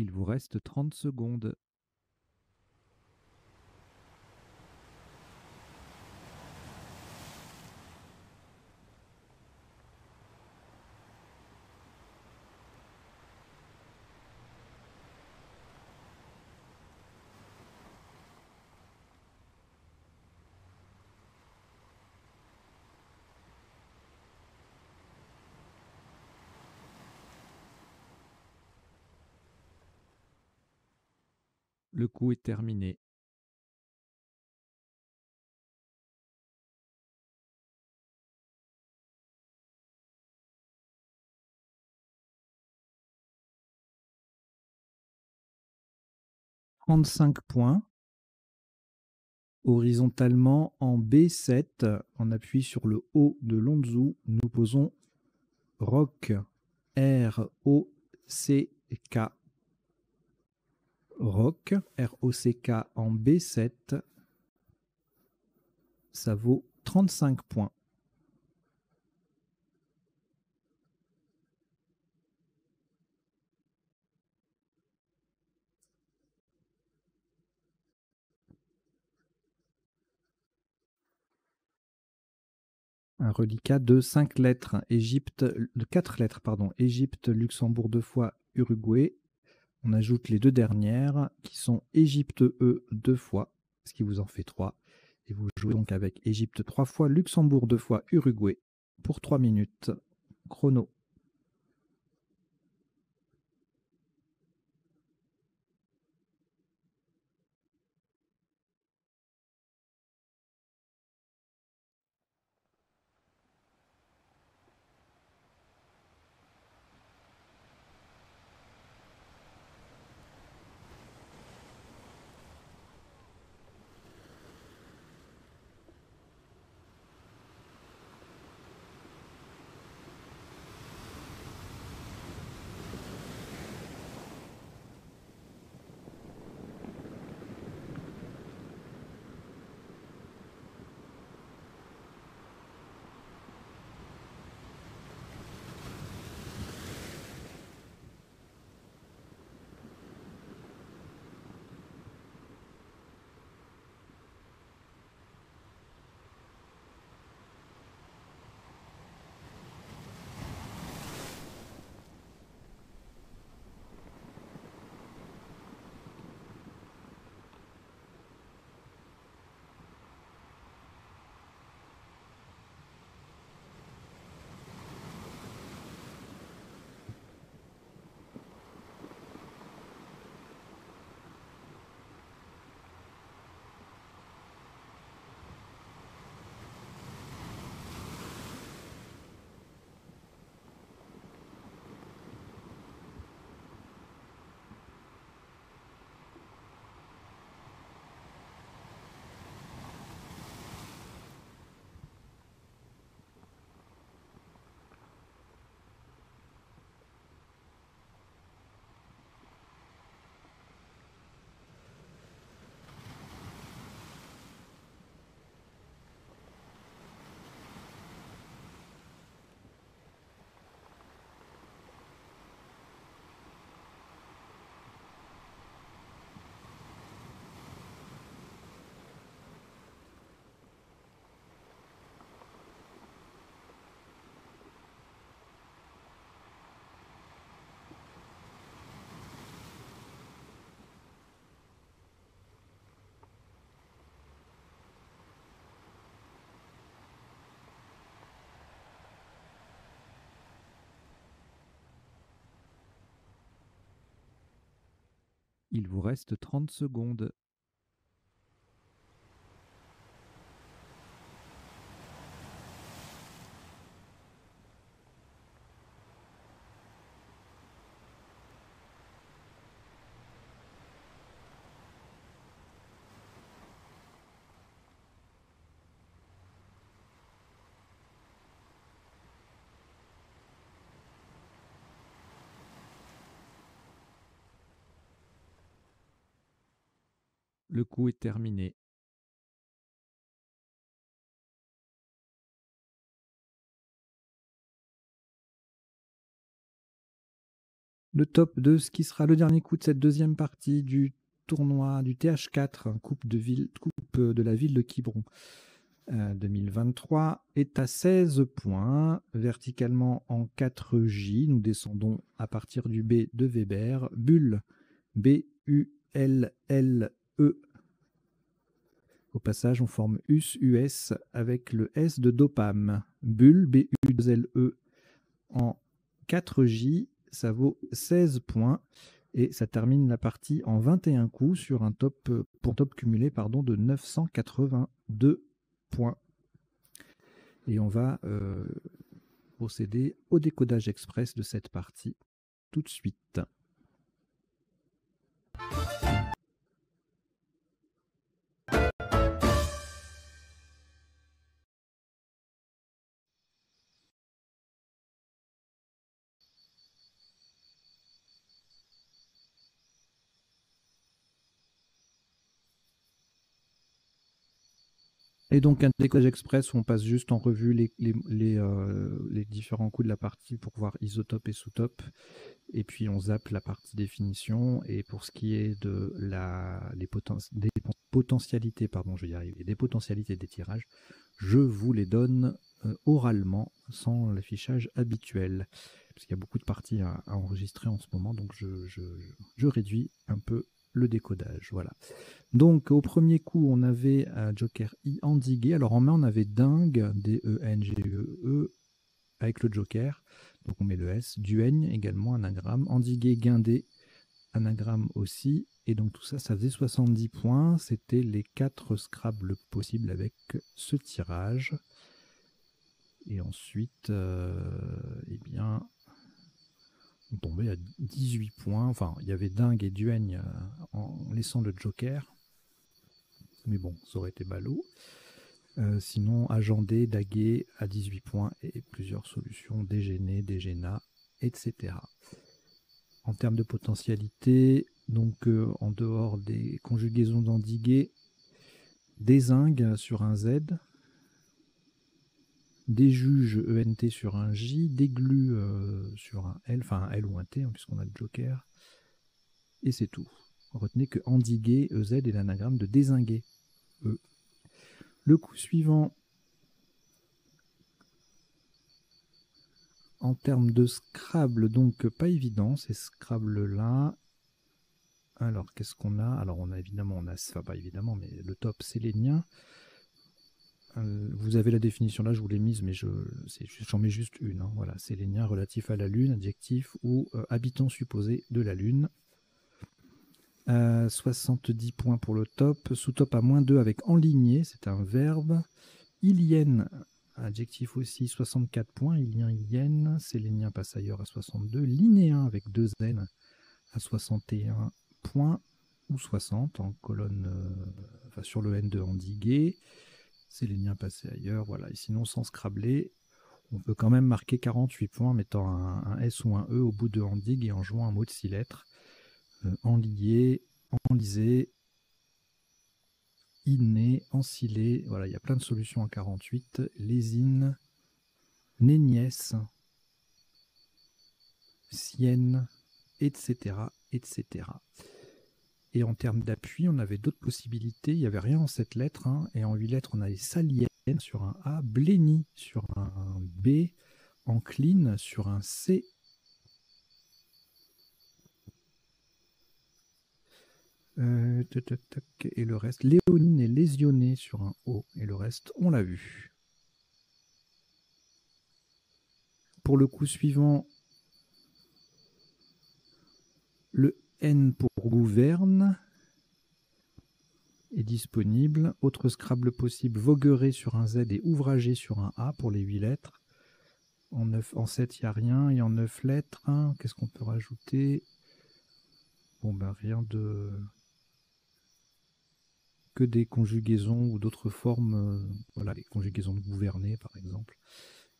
Il vous reste trente secondes. Le coup est terminé. trente-cinq points. Horizontalement, en B sept, en appui sur le O de l'onzu, nous posons ROC, R O C K. ROC, R O C K en B sept, ça vaut trente-cinq points. Un reliquat de cinq lettres, Égypte, de quatre lettres, pardon, Égypte, Luxembourg deux fois, Uruguay. On ajoute les deux dernières qui sont Égypte E deux fois, ce qui vous en fait trois. Et vous jouez donc avec Égypte trois fois, Luxembourg deux fois, Uruguay pour trois minutes. Chrono. Il vous reste trente secondes. Le coup est terminé. Le top deux, ce qui sera le dernier coup de cette deuxième partie du tournoi du T H quatre, Coupe de, ville, coupe de la ville de Quiberon euh, deux mille vingt-trois, est à seize points. Verticalement en quatre J, nous descendons à partir du B de Weber. Bulle, B U L L E. Au passage, on forme U S, U S avec le S de dopam. Bulle, B U L L E en quatre J, ça vaut seize points et ça termine la partie en vingt et un coups sur un top, pour top cumulé pardon, de neuf cent quatre-vingt-deux points. Et on va euh, procéder au décodage express de cette partie tout de suite. Et donc un décodage express où on passe juste en revue les, les, les, euh, les différents coups de la partie pour voir isotope et sous-top. Et puis on zappe la partie définition. Et pour ce qui est de la, les poten, des potentialités, pardon, je vais y arriver, des potentialités des tirages, je vous les donne euh, oralement sans l'affichage habituel. Parce qu'il y a beaucoup de parties à, à enregistrer en ce moment, donc je, je, je réduis un peu le décodage, voilà. Donc au premier coup, on avait un joker I endigué. Alors en main, on avait dingue, D E N G E E, avec le joker. Donc on met le S, duègne également, anagramme, endigué, guindé, anagramme aussi. Et donc tout ça, ça faisait soixante-dix points. C'était les quatre Scrabble possibles avec ce tirage. Et ensuite, euh, eh bien... on tombait à dix-huit points, enfin il y avait dingue et duègne en laissant le joker, mais bon, ça aurait été ballot. Euh, sinon, agendé, dagué à dix-huit points et plusieurs solutions, dégéné, dégéna, et cetera. En termes de potentialité, donc euh, en dehors des conjugaisons d'endigué, désingue sur un Z, des juges E N T sur un J, des glues euh, sur un L, enfin un L ou un T, hein, puisqu'on a le joker, et c'est tout. Retenez que endiguer, E Z est l'anagramme de désinguer, E. Le coup suivant, en termes de Scrabble, donc pas évident, c'est Scrabble là. Alors qu'est-ce qu'on a? Alors on a évidemment, on a, enfin pas évidemment, mais le top sélénien. Vous avez la définition là, je vous l'ai mise, mais j'en je, mets juste une. Hein, voilà, c'est les liens relatifs à la Lune, adjectif ou euh, habitant supposé de la Lune. Euh, soixante-dix points pour le top. Sous-top à moins deux avec enligné, c'est un verbe. Ilienne, adjectif aussi, soixante-quatre points. Ilien, ilienne. Sélénien passe ailleurs à soixante-deux. Linéen avec deux N à soixante et un points ou soixante en colonne, euh, enfin sur le N de endigué. C'est les liens passés ailleurs, voilà. Et sinon, sans scrabler, on peut quand même marquer quarante-huit points en mettant un, un S ou un E au bout de endigue et en jouant un mot de six lettres. Euh, enlié, enlisé, inné, ensilé, voilà, il y a plein de solutions en quarante-huit. Lésine, néniesse, sienne, et cetera, et cetera. Et en termes d'appui, on avait d'autres possibilités. Il n'y avait rien en sept lettres. Hein. Et en huit lettres, on avait salienne sur un A, bléni sur un B, encline sur un C. Euh, tac, tac, tac, et le reste, léonine et lésionné sur un O. Et le reste, on l'a vu. Pour le coup suivant, le N pour gouverne est disponible. Autre Scrabble possible, voguerer sur un Z et ouvrager sur un A pour les huit lettres. En, neuf, en sept, il n'y a rien. Et en neuf lettres, hein, qu'est-ce qu'on peut rajouter? Bon, ben rien de... que des conjugaisons ou d'autres formes. Euh, voilà, les conjugaisons de gouverner, par exemple.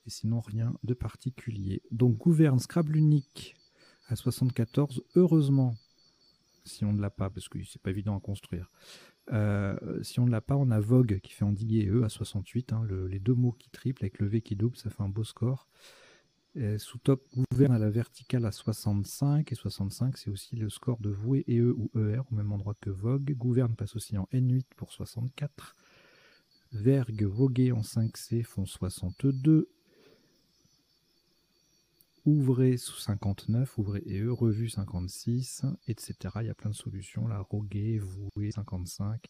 Et sinon, rien de particulier. Donc, gouverne, Scrabble unique à soixante-quatorze. Heureusement, si on ne l'a pas, parce que c'est pas évident à construire. Euh, si on ne l'a pas, on a Vogue qui fait endiguer et E à soixante-huit. Hein, le, les deux mots qui triplent avec le V qui double, ça fait un beau score. Et sous top, gouverne à la verticale à soixante-cinq. Et soixante-cinq, c'est aussi le score de Voué et E ou E R au même endroit que Vogue. Gouverne passe aussi en N huit pour soixante-quatre. Vergue, Voguer en cinq C font soixante-deux. Ouvrez sous cinquante-neuf, ouvrez et E, revue cinquante-six, et cetera. Il y a plein de solutions là, roguer, vouer, cinquante-cinq.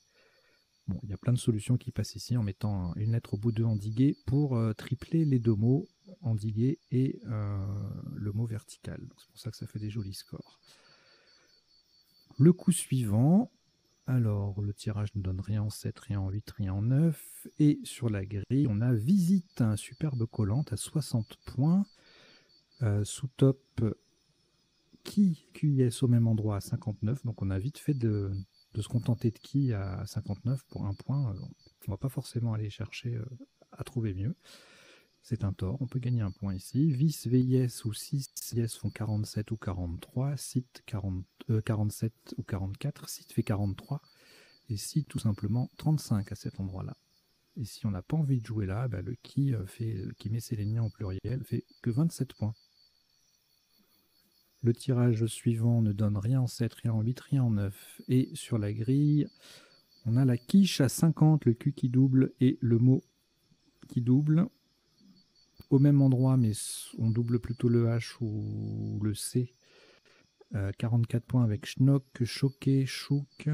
Bon, il y a plein de solutions qui passent ici en mettant une lettre au bout de endiguer pour euh, tripler les deux mots, endiguer et euh, le mot vertical. C'est pour ça que ça fait des jolis scores. Le coup suivant, alors le tirage ne donne rien en sept, rien en huit, rien en neuf. Et sur la grille, on a visite, un superbe collante à soixante points. Euh, sous top qui Q I S au même endroit à cinquante-neuf, donc on a vite fait de, de se contenter de qui à cinquante-neuf pour un point. On va pas forcément aller chercher euh, à trouver mieux, c'est un tort, on peut gagner un point ici. Vis V I S ou six I S font quarante-sept ou quarante-trois, site quarante, euh, quarante-sept ou quarante-quatre, site fait quarante-trois et site tout simplement trente-cinq à cet endroit là. Et si on n'a pas envie de jouer là, bah le qui fait, qui met ses liens en pluriel fait que vingt-sept points. Le tirage suivant ne donne rien en sept, rien en huit, rien en neuf. Et sur la grille, on a la quiche à cinquante, le Q qui double et le mot qui double. Au même endroit, mais on double plutôt le H ou le C. Euh, quarante-quatre points avec schnock, choqué, chouk.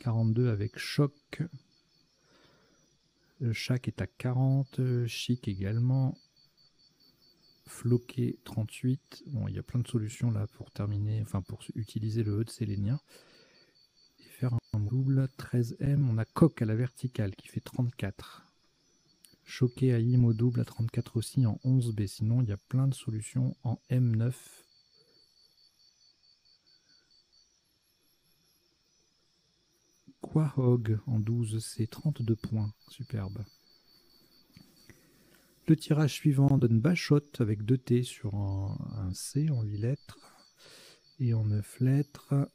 quarante-deux avec choc. Chaque est à quarante, chic également. Floqué trente-huit. Bon, il y a plein de solutions là pour terminer, enfin pour utiliser le E de Sélénien. Et faire un double treize M. On a coq à la verticale qui fait trente-quatre. Choqué à I M au double à trente-quatre aussi en onze B. Sinon, il y a plein de solutions en M neuf. Quahog en douze, c'est trente-deux points. Superbe. Le tirage suivant donne bachotte avec deux T sur un, un C en huit lettres et en neuf lettres.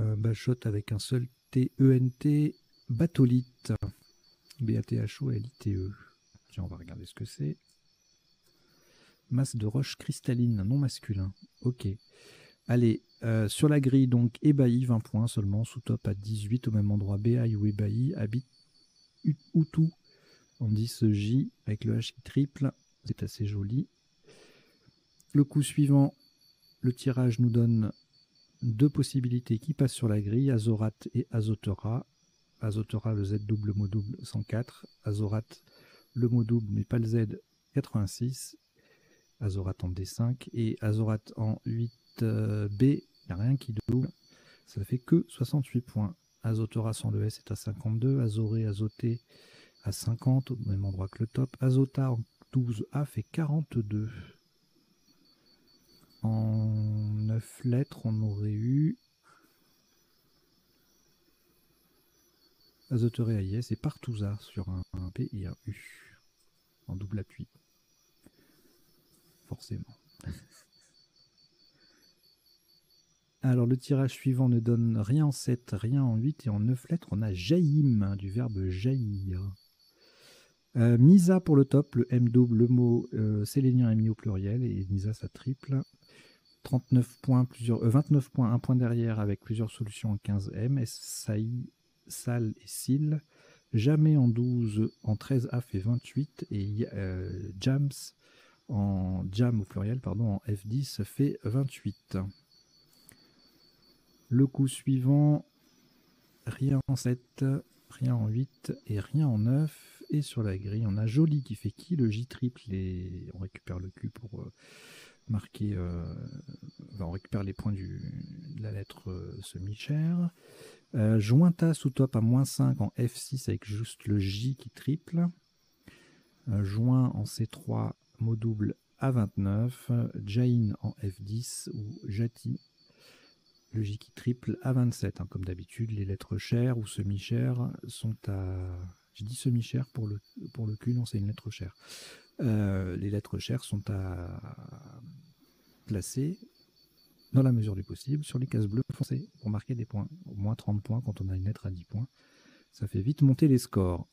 Euh, bachotte avec un seul T, E N T, batholite. B A T H O L I T E. On va regarder ce que c'est. Masse de roche cristalline, non masculin. Ok. Allez, euh, sur la grille, donc ébahi, vingt points seulement. Sous top à dix-huit, au même endroit B I ou ébahi. Habite Hutu. On dit ce J avec le H qui triple. C'est assez joli. Le coup suivant, le tirage nous donne deux possibilités qui passent sur la grille, azorate et azotera. Azotera, le Z double mot double cent quatre. Azorate, le mot double mais pas le Z, quatre-vingt-six, azorate en D cinq, et azorate en huit B, euh, il n'y a rien qui double, ça fait que soixante-huit points. Azotora sans le S est à cinquante-deux, azoré, azoté à cinquante, au même endroit que le top, azota en douze A fait quarante-deux. En neuf lettres, on aurait eu azoteré à I S et partouza sur un, un P et un U en double appui, forcément. Alors le tirage suivant ne donne rien en sept, rien en huit et en neuf lettres on a jaïm du verbe jaillir. Euh, misa pour le top, le M double, le mot euh, sélénien M I au pluriel et misa ça triple. trente-neuf points, plusieurs, euh, vingt-neuf points, un point derrière avec plusieurs solutions en quinze M, et saï, Sal et Sil, jamais en douze, en treize A fait vingt-huit, et euh, Jams, en Jam au pluriel, pardon, en F dix fait vingt-huit. Le coup suivant, rien en sept, rien en huit et rien en neuf. Et sur la grille, on a Joli qui fait qui, le J triple, et on récupère le Q pour euh, marquer, euh, enfin, on récupère les points du, de la lettre euh, semi-chère. Euh, Jointa sous top à moins cinq en F six avec juste le J qui triple. Euh, joint en C trois, mot double à vingt-neuf. Jain en F dix ou Jati. Le J qui triple à vingt-sept. Hein. Comme d'habitude, les lettres chères ou semi-chères sont à... Je dis semi-chères pour le, pour le cul, non, c'est une lettre chère. Euh, les lettres chères sont à placer dans la mesure du possible sur les cases bleues foncées pour marquer des points. Au moins trente points quand on a une lettre à dix points. Ça fait vite monter les scores.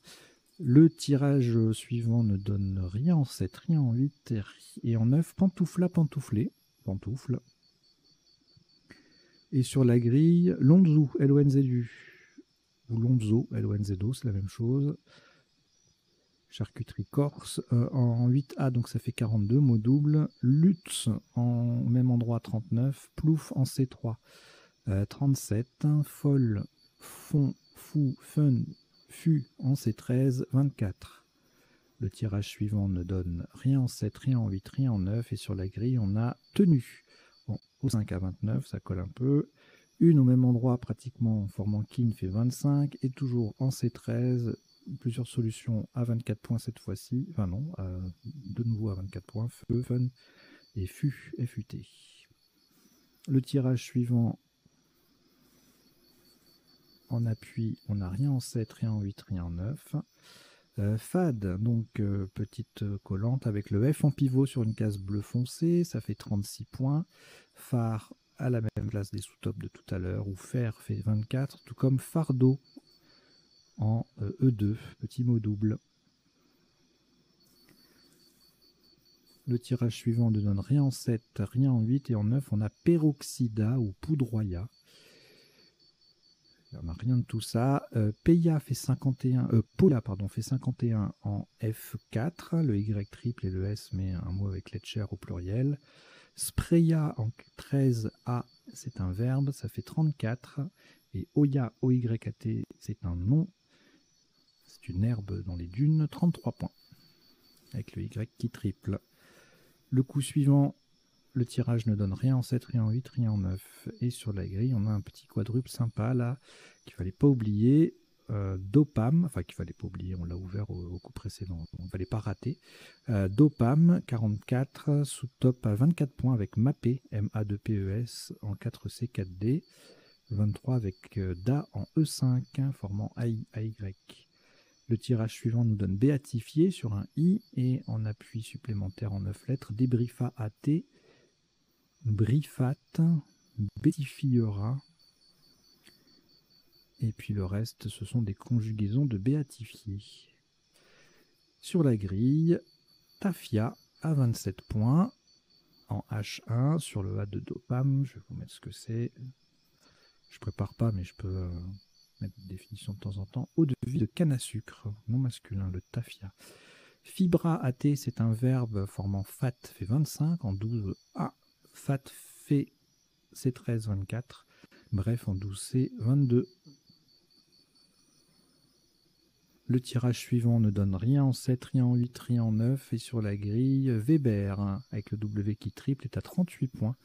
Le tirage suivant ne donne rien en sept, rien en huit et en neuf. Pantoufla, pantouflé. Pantoufle. Et sur la grille, Lonzu, L O N Z U, ou Lonzo, L O N Z O, c'est la même chose. Charcuterie corse, euh, en huit A, donc ça fait quarante-deux, mot double. Lutz, en même endroit, trente-neuf. Plouf, en C trois, euh, trente-sept. Folle, fond, fou, fun, fu, en C treize, vingt-quatre. Le tirage suivant ne donne rien en sept, rien en huit, rien en neuf. Et sur la grille, on a tenu. Bon, au cinq à vingt-neuf, ça colle un peu. Une au même endroit, pratiquement en formant kin, fait vingt-cinq. Et toujours en C treize, plusieurs solutions à vingt-quatre points cette fois-ci. Enfin non, euh, de nouveau à vingt-quatre points. Feu, fun et fut, F U T. Le tirage suivant, en appui, on n'a rien en sept, rien en huit, rien en neuf. Euh, fad, donc euh, petite collante avec le F en pivot sur une case bleu foncé, ça fait trente-six points. Phare à la même place des sous-tops de tout à l'heure, ou fer fait vingt-quatre, tout comme fardeau en euh, E deux, petit mot double. Le tirage suivant ne donne rien en sept, rien en huit, et en neuf on a peroxyda ou poudroya. On n'a rien de tout ça. Euh, Paya fait cinquante et un, euh, Pola pardon, fait cinquante et un en F quatre, le Y triple et le S, mais un mot avec lettre chère au pluriel. Spreya en treize A, c'est un verbe, ça fait trente-quatre. Et Oya, O Y A T, c'est un nom, c'est une herbe dans les dunes, trente-trois points. Avec le Y qui triple. Le coup suivant. Le tirage ne donne rien en sept, rien en huit, rien en neuf. Et sur la grille, on a un petit quadruple sympa, là, qu'il ne fallait pas oublier. Euh, Dopam, enfin qu'il ne fallait pas oublier, on l'a ouvert au, au coup précédent, on ne fallait pas rater. Euh, Dopam, quarante-quatre, sous top à vingt-quatre points avec Mapé, M A deux P E S, en quatre C quatre D. vingt-trois avec euh, D A en E cinq, formant A I A Y. Le tirage suivant nous donne béatifié sur un I, et en appui supplémentaire en neuf lettres, débriefa A T. Brifat, bétifiera, et puis le reste, ce sont des conjugaisons de béatifier. Sur la grille, tafia à vingt-sept points, en H un, sur le A de dopam, je vais vous mettre ce que c'est, je prépare pas, mais je peux euh, mettre une définition de temps en temps, eau de vie de canne à sucre, non masculin, le tafia. Fibra A T, c'est un verbe formant fat, fait vingt-cinq, en douze A. Fat, fait, C treize, vingt-quatre. Bref, en douze C, vingt-deux. Le tirage suivant ne donne rien en sept, rien en huit, rien en neuf. Et sur la grille, Weber, avec le W qui triple, est à trente-huit points.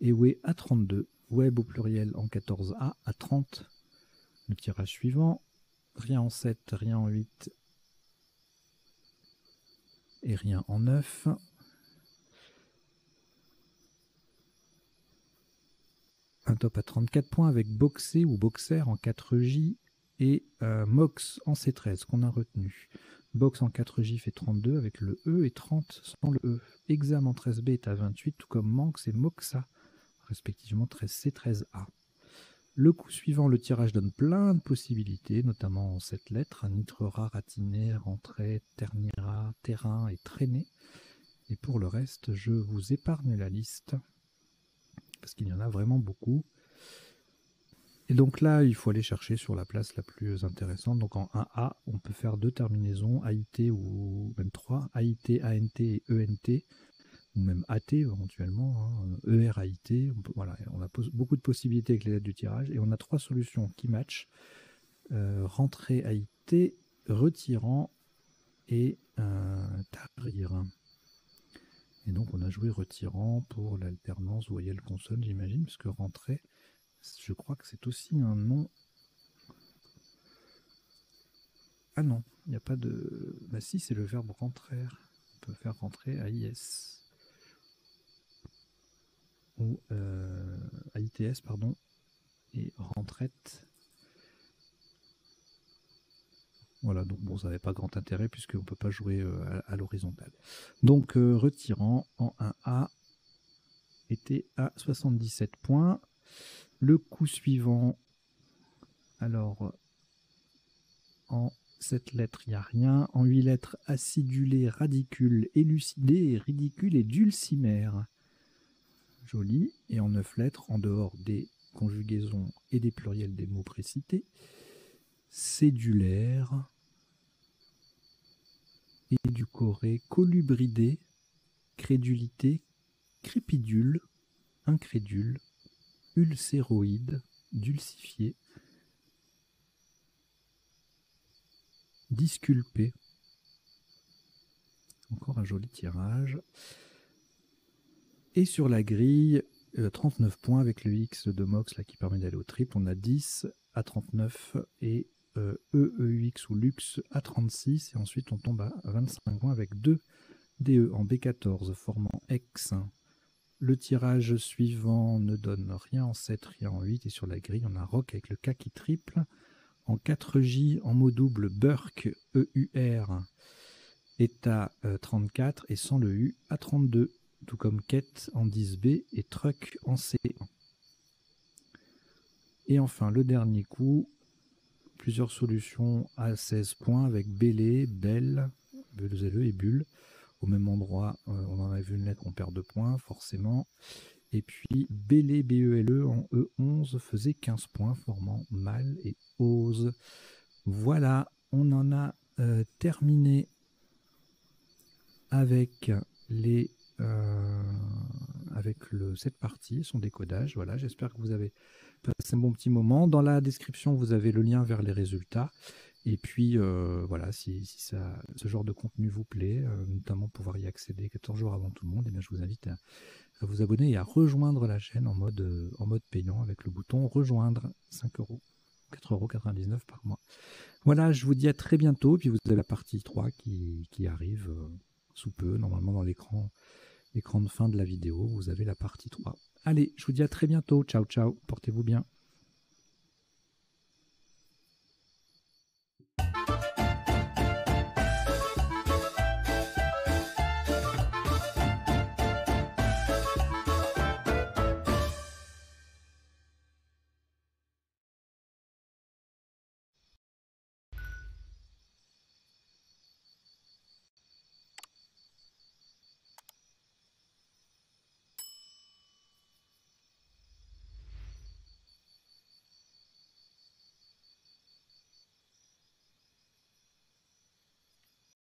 Et W E à trente-deux. Web au pluriel en quatorze A à trente. Le tirage suivant, rien en sept, rien en huit et rien en neuf. Un top à trente-quatre points avec boxé ou boxer en quatre J et euh, mox en C treize qu'on a retenu. Box en quatre J fait trente-deux avec le E et trente sans le E. Exam en treize B est à vingt-huit, tout comme manx et moxa, respectivement treize C, treize A. Le coup suivant, le tirage donne plein de possibilités, notamment en sept lettres, nitrera, ratiné, rentré, ternira, terrain et traîné. Et pour le reste, je vous épargne la liste, parce qu'il y en a vraiment beaucoup. Et donc là, il faut aller chercher sur la place la plus intéressante. Donc en un A, on peut faire deux terminaisons, A I T ou même trois, A I T, A N T et E N T, ou même A T éventuellement, hein, E R A I T. On peut, voilà, on a beaucoup de possibilités avec les lettres du tirage, et on a trois solutions qui matchent. euh, rentrée A I T, retirant et euh, tarir. Et donc on a joué retirant pour l'alternance voyelle consonne, j'imagine, parce que rentrée, je crois que c'est aussi un nom. Ah non, il n'y a pas de... Bah si, c'est le verbe rentrer. On peut faire rentrer A I S. Ou euh, A I T S, pardon. Et rentrette. Voilà, donc bon, ça n'avait pas grand intérêt puisqu'on ne peut pas jouer euh, à, à l'horizontale. Donc, euh, retirant en un A était à soixante-dix-sept points. Le coup suivant, alors, en sept lettres, il n'y a rien. En huit lettres, acidulé, radicule, élucidé, ridicule et dulcimère. Joli. Et en neuf lettres, en dehors des conjugaisons et des pluriels des mots précités, cédulaire, éducoré, colubridé, crédulité, crépidule, incrédule, ulcéroïde, dulcifié, disculpé. Encore un joli tirage. Et sur la grille, euh, trente-neuf points avec le X de Mox là, qui permet d'aller au triple. On a dix à trente-neuf et euh, E E U X ou Lux à trente-six. Et ensuite, on tombe à vingt-cinq points avec deux D E en B quatorze formant X. Le tirage suivant ne donne rien en sept, rien en huit. Et sur la grille, on a Rock avec le K qui triple. En quatre J, en mot double, Burke, E U R, est à euh, trente-quatre et sans le U à trente-deux. Tout comme Quête en dix B et Truck en C un. Et enfin, le dernier coup, plusieurs solutions à seize points avec Bélé, Belle, B deux L E et Bulle. Au même endroit, euh, on en a vu une lettre, on perd deux points, forcément. Et puis, Bélé, B E L E en E onze faisait quinze points, formant Mal et Ose. Voilà, on en a euh, terminé avec les... Euh, avec le, cette partie, son décodage. Voilà, j'espère que vous avez passé un bon petit moment. Dans la description, vous avez le lien vers les résultats. Et puis, euh, voilà, si, si ça, ce genre de contenu vous plaît, euh, notamment pouvoir y accéder quatorze jours avant tout le monde, eh bien, je vous invite à, à vous abonner et à rejoindre la chaîne en mode, euh, en mode payant avec le bouton « Rejoindre » cinq euros. quatre euros quatre-vingt-dix-neuf par mois. Voilà, je vous dis à très bientôt. Puis vous avez la partie trois qui, qui arrive euh, sous peu, normalement dans l'écran. L'écran de fin de la vidéo, vous avez la partie trois. Allez, je vous dis à très bientôt. Ciao, ciao. Portez-vous bien.